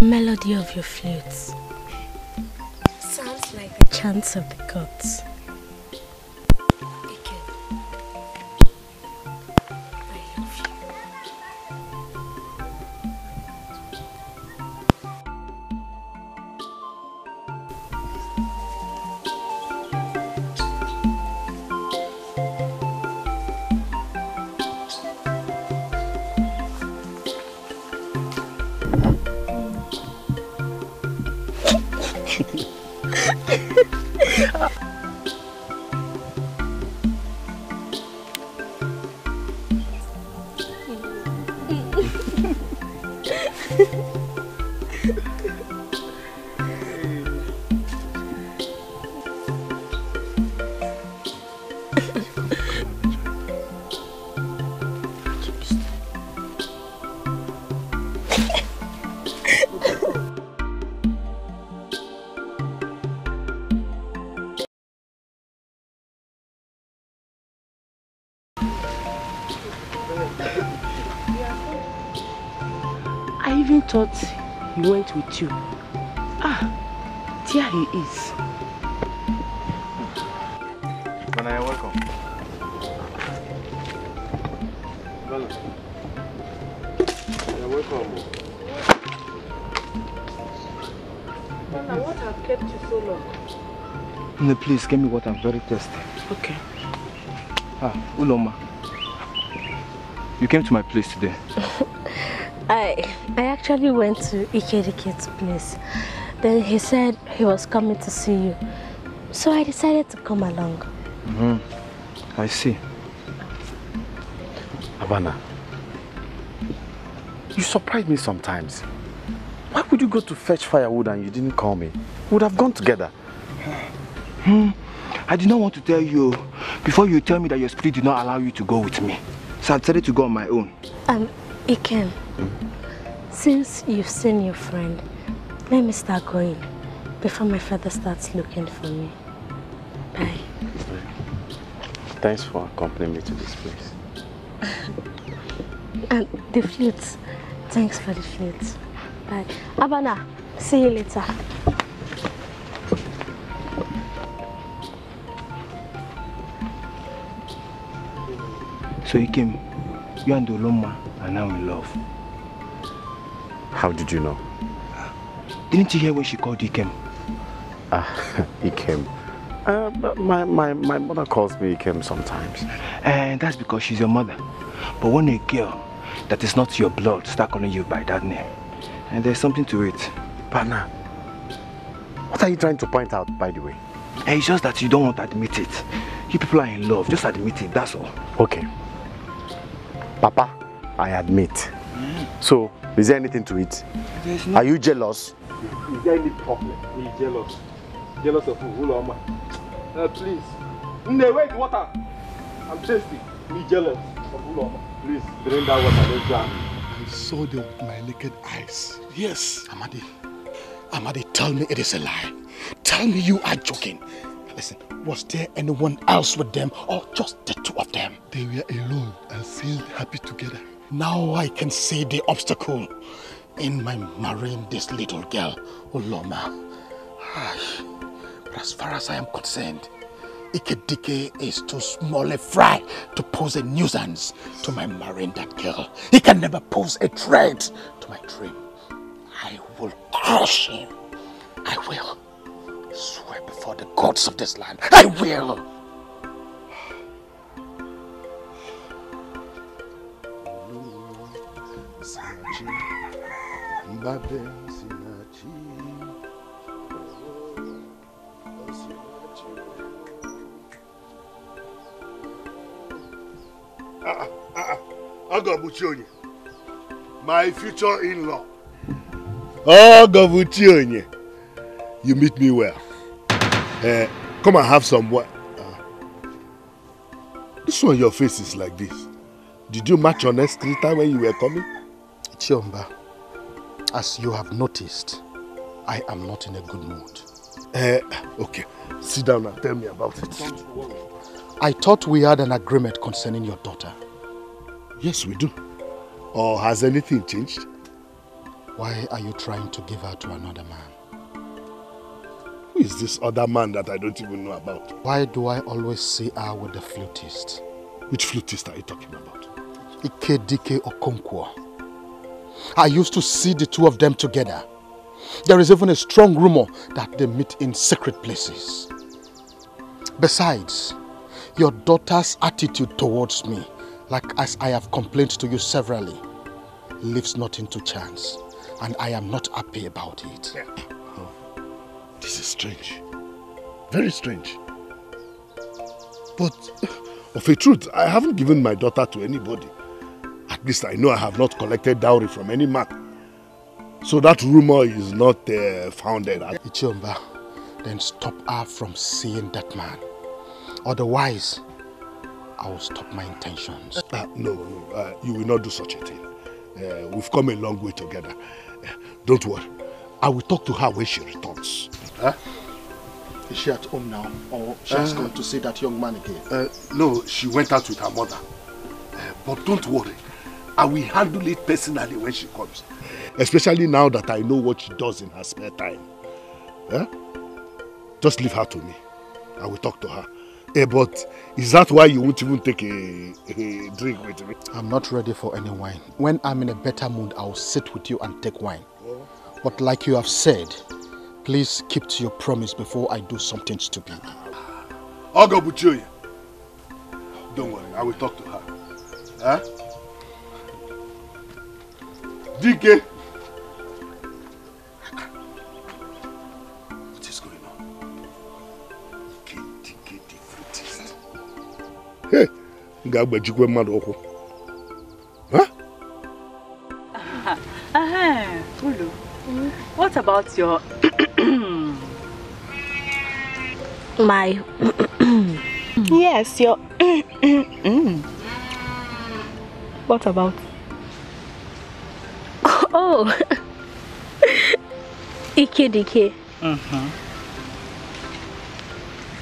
melody of your flutes sounds like the chants of the gods. Eke, I love you. Thought he went with you. Ah, there he is. Manaya, welcome. You're welcome. Nana, what have kept you so long? No, please give me water. I'm very thirsty. Okay. Ah, Uloma. You came to my place today. I actually went to Ikedike's place. Then he said he was coming to see you. So I decided to come along. Mm-hmm. I see. Abana, you surprise me sometimes. Why would you go to fetch firewood and you didn't call me? We would have gone together. I did not want to tell you before you tell me that your spirit did not allow you to go with me. So I decided to go on my own. Iken, since you've seen your friend, let me start going before my father starts looking for me. Bye. Thanks for accompanying me to this place. And the flutes. Thanks for the flutes. Bye. Abana, see you later. So he came. You and Uloma are now in love. How did you know? Didn't you hear when she called Ikem? Ah, Ikem. My mother calls me Ikem sometimes. And that's because she's your mother. But when a girl that is not your blood starts calling you by that name, and there's something to it. Pana, what are you trying to point out, by the way? And it's just that you don't want to admit it. You people are in love. Just admit it, that's all. Okay. Papa, I admit. So, is there anything to it? No. Are you jealous? Is there any problem? He's jealous. Jealous of who? Uloma. Please. Wait, water. I'm thirsty. He's jealous of Uloma. Please, drink that water. Let's jam. I saw them with my naked eyes. Yes. Amadi, tell me it is a lie. Tell me you are joking. Listen, was there anyone else with them or just the two of them? They were alone and seemed happy together. Now I can see the obstacle in my marrying this little girl, Uloma. But as far as I am concerned, Ikedike is too small a fry to pose a nuisance to my marrying that girl. He can never pose a threat to my dream. I will crush him. I will. I swear before the gods of this land, I will! Sinachi, Mbabe, Sinachi, Osinachi. Agabuchionye, my future in-law. Agabuchionye. You meet me well. Come and have some water. This one, your face is like this. Did you match on Escrita when you were coming? Chiomba, as you have noticed, I am not in a good mood. Okay, sit down and tell me about it. Don't worry. I thought we had an agreement concerning your daughter. Yes, we do. Or has anything changed? Why are you trying to give her to another man? Who is this other man that I don't even know about? Why do I always see her with the flutist? Which flutist are you talking about? Ikedike Okonkwo. I used to see the two of them together. There is even a strong rumor that they meet in secret places. Besides, your daughter's attitude towards me, like as I have complained to you severally, leaves nothing to chance, and I am not happy about it. Yeah. Oh, this is strange. Very strange. But of a truth, I haven't given my daughter to anybody. At least I know I have not collected dowry from any man. So that rumor is not founded. Ichiomba, then stop her from seeing that man. Otherwise, I will stop my intentions. No, you will not do such a thing. We've come a long way together. Don't worry, I will talk to her when she returns. Huh? Is she at home now, or she has gone to see that young man again? No, she went out with her mother. But don't worry, I will handle it personally when she comes. Especially now that I know what she does in her spare time. Huh? Just leave her to me. I will talk to her. But is that why you won't even take a drink with me? I'm not ready for any wine. When I'm in a better mood, I'll sit with you and take wine. Oh. But like you have said, please keep to your promise before I do something stupid. Ogo Buchoye. Don't worry, I will talk to her. Huh? DK. What is going on? DK, the fruitist. Hey, Ngabajikwe Madoko. Huh? Ulu. What about your my yes, your what about? Oh, Ikedike.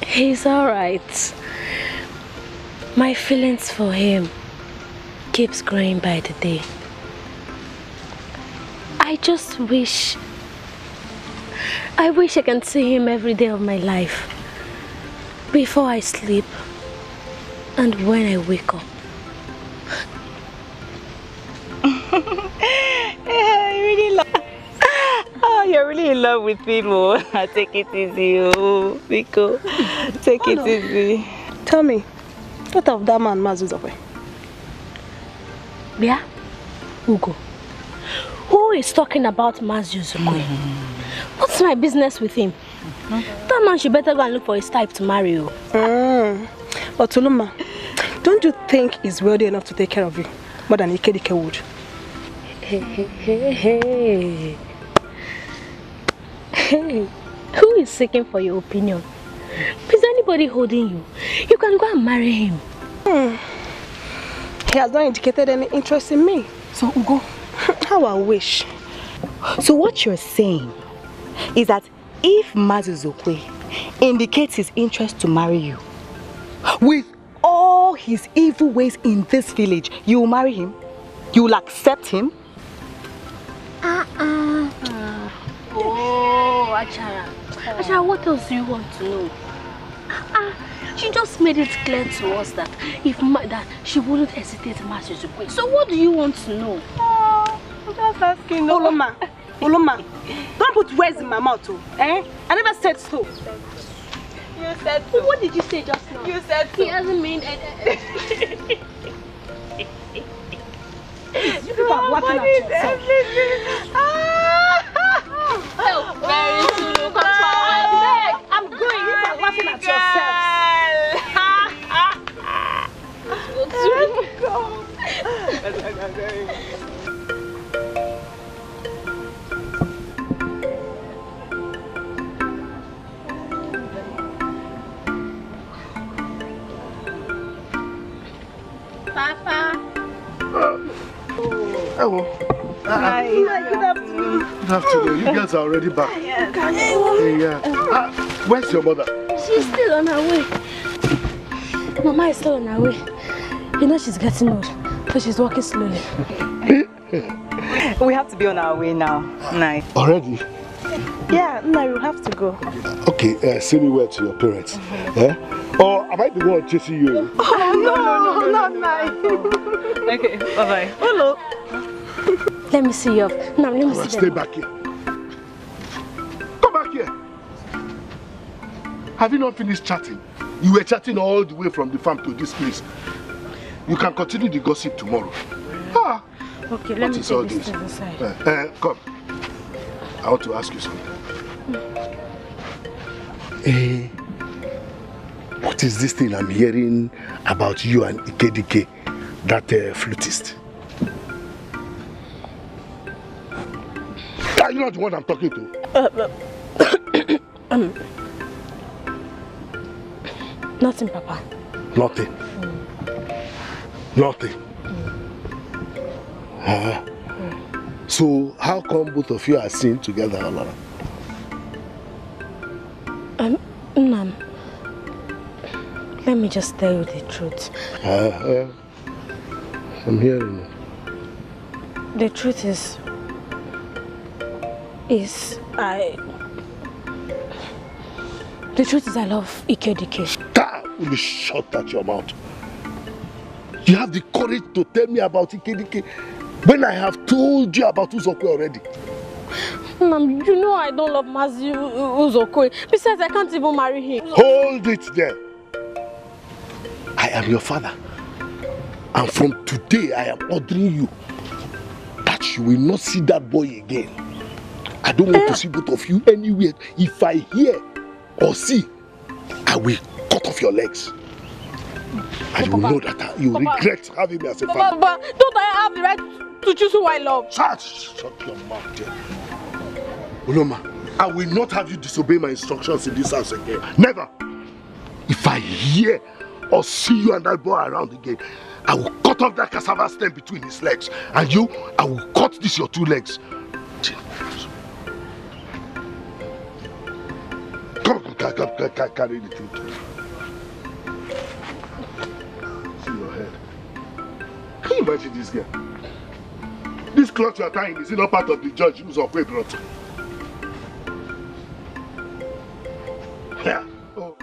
He's alright. My feelings for him keeps growing by the day. I wish I can see him every day of my life. Before I sleep and when I wake up. You're really in love with me, Mo. Take it easy, oh, Biko. Take it easy. Tell me, what of that man, Mazi Uzokwe? Yeah? Ugo. Who is talking about Mazi Uzokwe? What's my business with him? That man should better go and look for his type to marry you. But Uloma, don't you think he's wealthy enough to take care of you more than Ikedike would? Hey, who is seeking for your opinion? Is anybody holding you? You can go and marry him. He has not indicated any interest in me. So Ugo, how I wish. So what you're saying is that if Mazi Uzokwe indicates his interest to marry you, with all his evil ways in this village, you will marry him? You will accept him? Oh, Achara. Achara, what else do you want to know? She just made it clear to us that she wouldn't hesitate to marry Uzokwe. So what do you want to know? Oh, I'm just asking. Uloma, Uloma, don't put words in my mouth, too. Eh? I never said so. You said so. What did you say just now? You said so. He hasn't meant it. You people are working at yourself. Help, Mary, Sulu, come to our neck. I'm going, you are laughing at yourselves. Papa. Oh. Hi. Good afternoon. Good afternoon. You guys are already back. Yes. Yeah. Where's your mother? She's still on her way. Mama is still on her way. You know she's getting old, so she's walking slowly. We have to be on our way now. Night. Already? Yeah, no, you have to go. Okay, say me well to your parents. Eh? Or am I the one chasing you? Oh, no, not Nai. Okay, bye-bye. Hello. Let me see you. Now, let me see you. Stay back here. Come back here. Have you not finished chatting? You were chatting all the way from the farm to this place. You can continue the gossip tomorrow. Ah. Okay, let me take this inside. Come. I want to ask you something. Hey, what is this thing I'm hearing about you and Ikedike, that flutist? Are you not the one I'm talking to? Nothing, Papa. Nothing? Nothing? So, how come both of you are seen together, Alora? Nam, let me just tell you the truth. I'm hearing you. The truth is I love Ikedike. That will shut at your mouth. You have the courage to tell me about Ikedike when I have told you about Uzokwe already. Mom, you know I don't love Mazi Uzokwe. Besides, I can't even marry him. Hold it there. I am your father. And from today, I am ordering you that you will not see that boy again. I don't want to see both of you anywhere. If I hear or see, I will cut off your legs. And you know that you regret having me as a father. But don't I have the right to choose who I love? Shut your mouth, dear. Uloma, I will not have you disobey my instructions in this house again. Never. If I hear or see you and that boy around again, I will cut off that cassava stem between his legs. And you, I will cut this your two legs. Come, carry the truth. Can you imagine this girl? This cloth you are tying is not part of the judge who's of way brought. Yeah. Oh.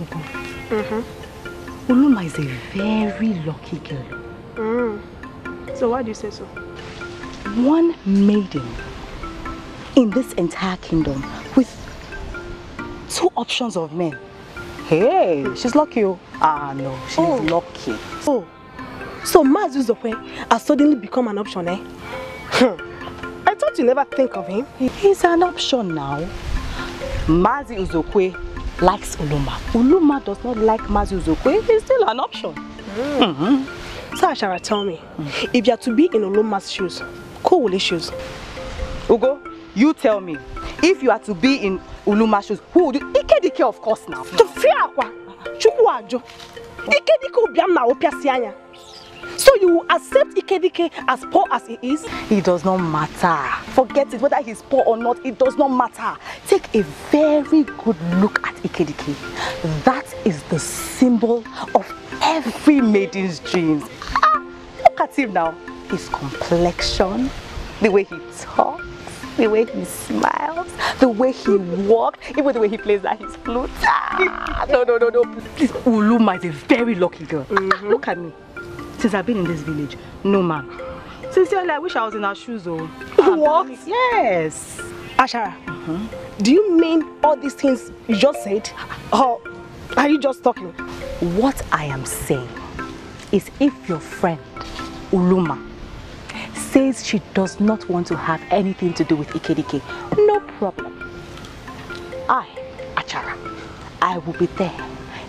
Ugo. Uloma is a very lucky girl. So why do you say so? One maiden in this entire kingdom with two options of men. Hey, she's lucky. Ah, no, she's lucky. Oh, so Mazi Uzokwe has suddenly become an option, eh? I thought you never think of him. He's an option now. Mazi Uzokwe likes Uloma. Uloma does not like Mazi Uzokwe. He's still an option. So Achara, tell me, if you are to be in Oloma's shoes, who will he choose? Ugo, you tell me. If you are to be in Uluma's shoes, who would you? Ikedike, of course, now. To fear Aqua, Chukuajo. Ikedike will be now Piasiana. So you accept Ikedike as poor as he is? It does not matter. Forget it, whether he's poor or not, it does not matter. Take a very good look at Ikedike. That is the symbol of every maiden's dreams. Ah, look at him now. His complexion, the way he talks, the way he smiles, the way he walks, even the way he plays that his flute. No. Please, Uloma is a very lucky girl. Look at me. Since I've been in this village, no man. Sincerely, I wish I was in her shoes though. What? Yes. Achara, do you mean all these things you just said? Or are you just talking? What I am saying is if your friend, Uloma, says she does not want to have anything to do with Ikedike, no problem. I, Achara, I will be there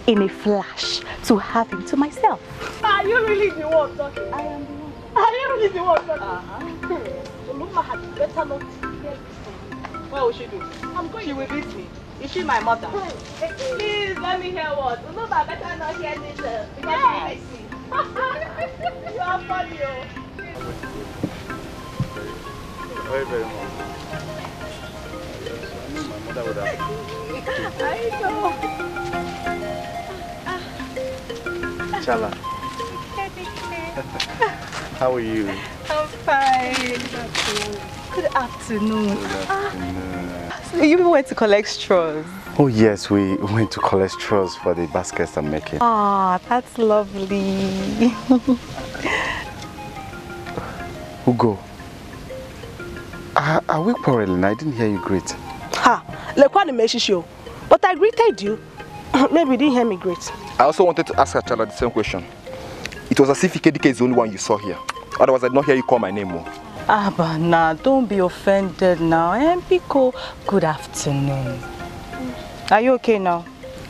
in a flash to have him to myself. Are you really the one talking? I am the one. Are you really the one talking? Uloma had better not hear this from me. What will she do? I'm going. She will beat me. Is she my mother? Please let me hear what. Uloma better not hear this because she will beat me. You are funny, Very much. My mother would have. I know. Chala. How are you? I'm fine. Good afternoon. Good afternoon. So you went to collect straws? Oh yes, we went to collect straws for the baskets I'm making. Ah, that's lovely. Ugo, are we quarreling? I didn't hear you greet. Ha! But I greeted you. Maybe you didn't hear me greet. I also wanted to ask Achara the same question. It was as if Ikedike is the only one you saw here. Otherwise, I did not hear you call my name more. Abana, don't be offended now. And Pico, good afternoon. Are you okay now?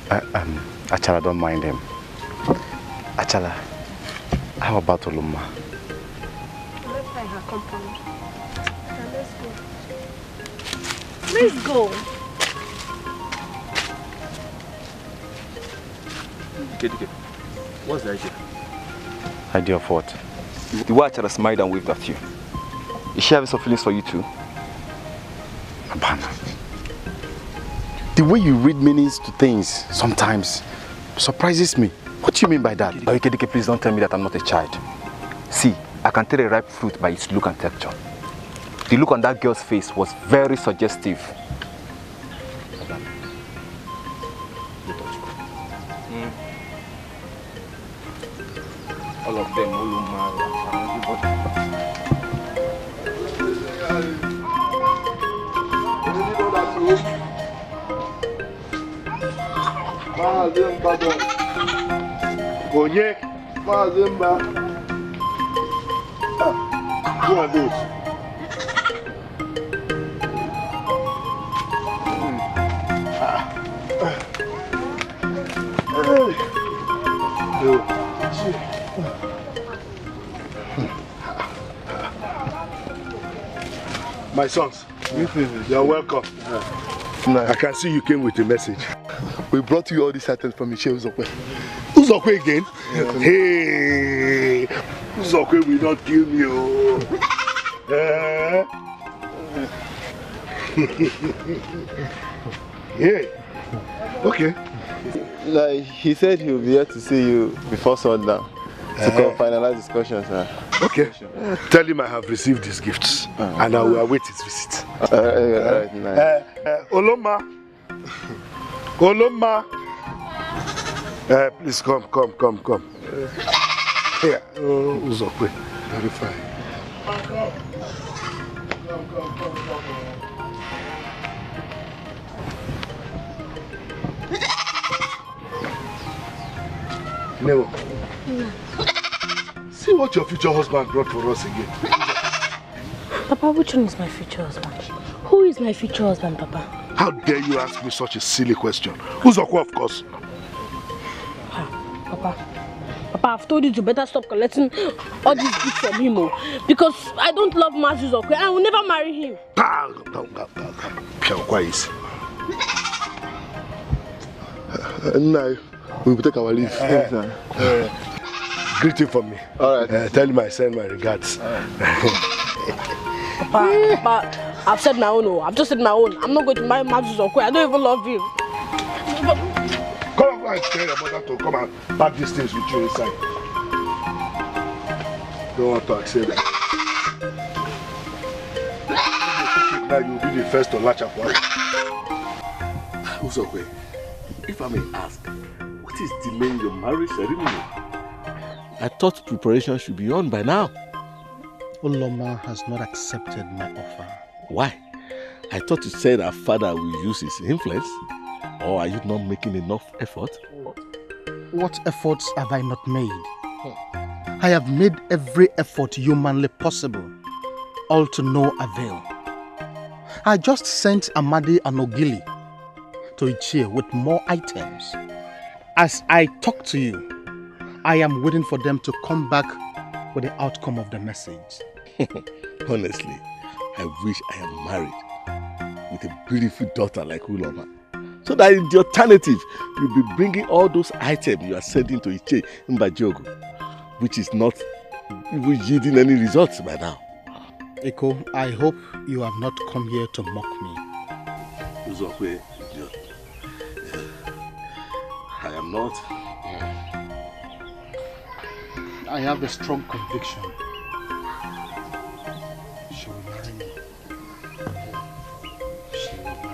Achara, don't mind him. Achara, how about Uloma? Let's find her company. Let's go. Please go. Ikedike, what's the idea? Idea of what? The way Achara smiled and waved at you. Is she having some feelings for you too? Abana. The way you read meanings to things sometimes surprises me. What do you mean by that? Ikedike, please don't tell me that I'm not a child. See, I can tell a ripe fruit by its look and texture. The look on that girl's face was very suggestive. All of them, who are those? My sons, you're welcome. I can see you came with a message. We brought you all these items from Ichie Mbajiogu. Uzokwe again? Yeah. Hey! Uzokwe will not kill you. Yeah. Okay. Like, he said he will be here to see you before sundown to come finalize discussions. Okay. Tell him I have received these gifts and I will await his visit. Alright, nice. Uloma! Uloma! Please come. Here. Uzokwe. Very fine. Come. Never. See what your future husband brought for us again. Papa, which one is my future husband? Who is my future husband, Papa? How dare you ask me such a silly question? Uzokwe, of course. Papa, I've told you to better stop collecting all these gifts from him, because I don't love Mazi Uzokwe. I will never marry him. Now, we will take our leave. Greeting for me. All right. Tell him I send my regards. Right. Papa, I've said my own. I've just said my own. I'm not going to marry Mazi Uzokwe. I don't even love you. Come on, tell your mother to come and pack these things with you inside. Don't want to accept that. Now you'll be the first to latch up one. Uzokwe, if I may ask, what is delaying your marriage ceremony? I thought preparation should be on by now. Uloma has not accepted my offer. Why? I thought you said our father will use his influence. Or are you not making enough effort? What efforts have I not made? I have made every effort humanly possible, all to no avail. I just sent Amadi and Ogili to Ichie with more items. As I talk to you, I am waiting for them to come back with the outcome of the message. Honestly, I wish I am married with a beautiful daughter like Uloma, so that in the alternative, you'll be bringing all those items you are sending to Ichie Mbajiogu, which is not yielding any results by now. Eko, I hope you have not come here to mock me. Uzokwe, I am not. I have a strong conviction she will marry me. She will marry me.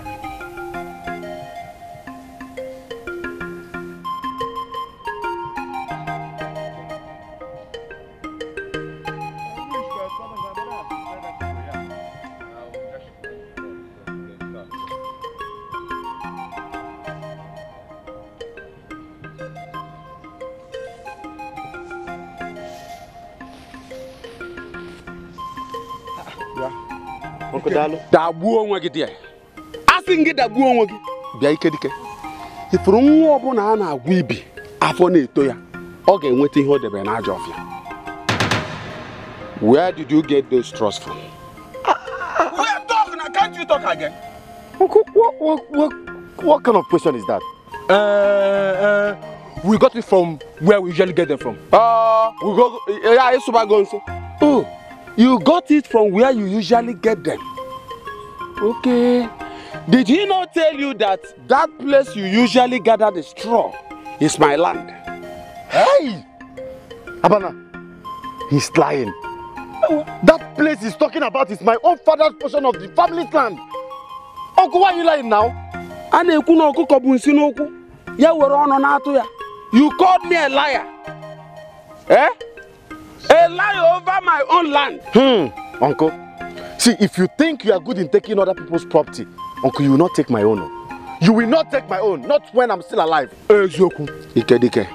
Dabu Wagidi. I think it Dabu Wagi. The Ikedike. If Rungo Bonana will be, I found it to you. Okay, waiting for the Bernard of you. Where did you get those trusts from? We are talking, can't you talk again? What kind of question is that? We got it from where we usually get them from. We go, yeah, it's super going so. Oh. You got it from where you usually get them. Okay. Did he not tell you that that place you usually gather the straw is my land? Hey! Abana, he's lying. That place he's talking about is my own father's portion of the family's land. Uncle, why are you lying now? You called me a liar. Eh? A lie over my own land. Uncle. See, if you think you are good in taking other people's property, Uncle, you will not take my own. You will not take my own, not when I'm still alive. Ikedike.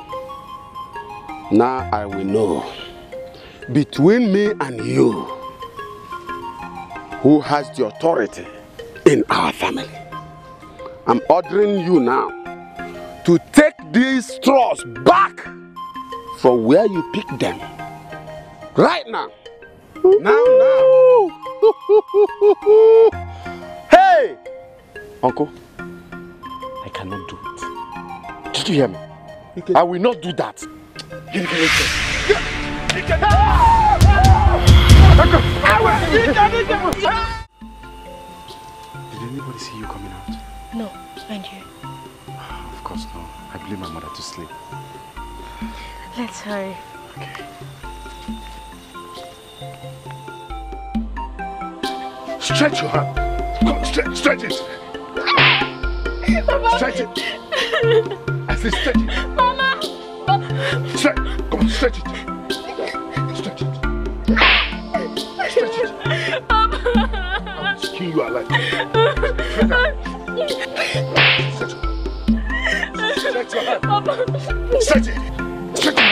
Now I will know. Between me and you, who has the authority in our family? I'm ordering you now to take these straws back from where you picked them. Right now. Now. Hey! Uncle, I cannot do it. Did you hear me? I will not do that. Did anybody see you coming out? No, and you? Of course not. I blame my mother to sleep. Let's hurry. Okay. Stretch your hand. Come on, stretch it. Mama. Stretch it. I say stretch it. Mama. Stretch. Come on, stretch it. Stretch it. Stretch it. Mama. I will skin you alive. Stretch it. Stretch your hand. Mama. Stretch it. Stretch your hand.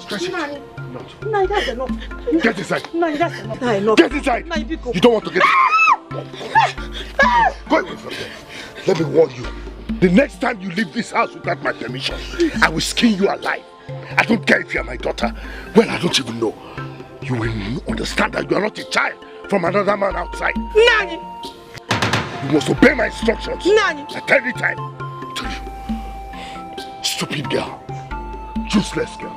Stretch it. No, that's enough. Get inside. No, that's enough. No, enough. Get inside. No, you don't want to get inside. Go away from there. Let me warn you. The next time you leave this house without my permission, I will skin you alive. I don't care if you are my daughter. Well, I don't even know. You will understand that you are not a child from another man outside. Nani. You must obey my instructions. Nani. At every time. I tell you. Stupid girl. Useless girl.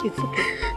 It's okay.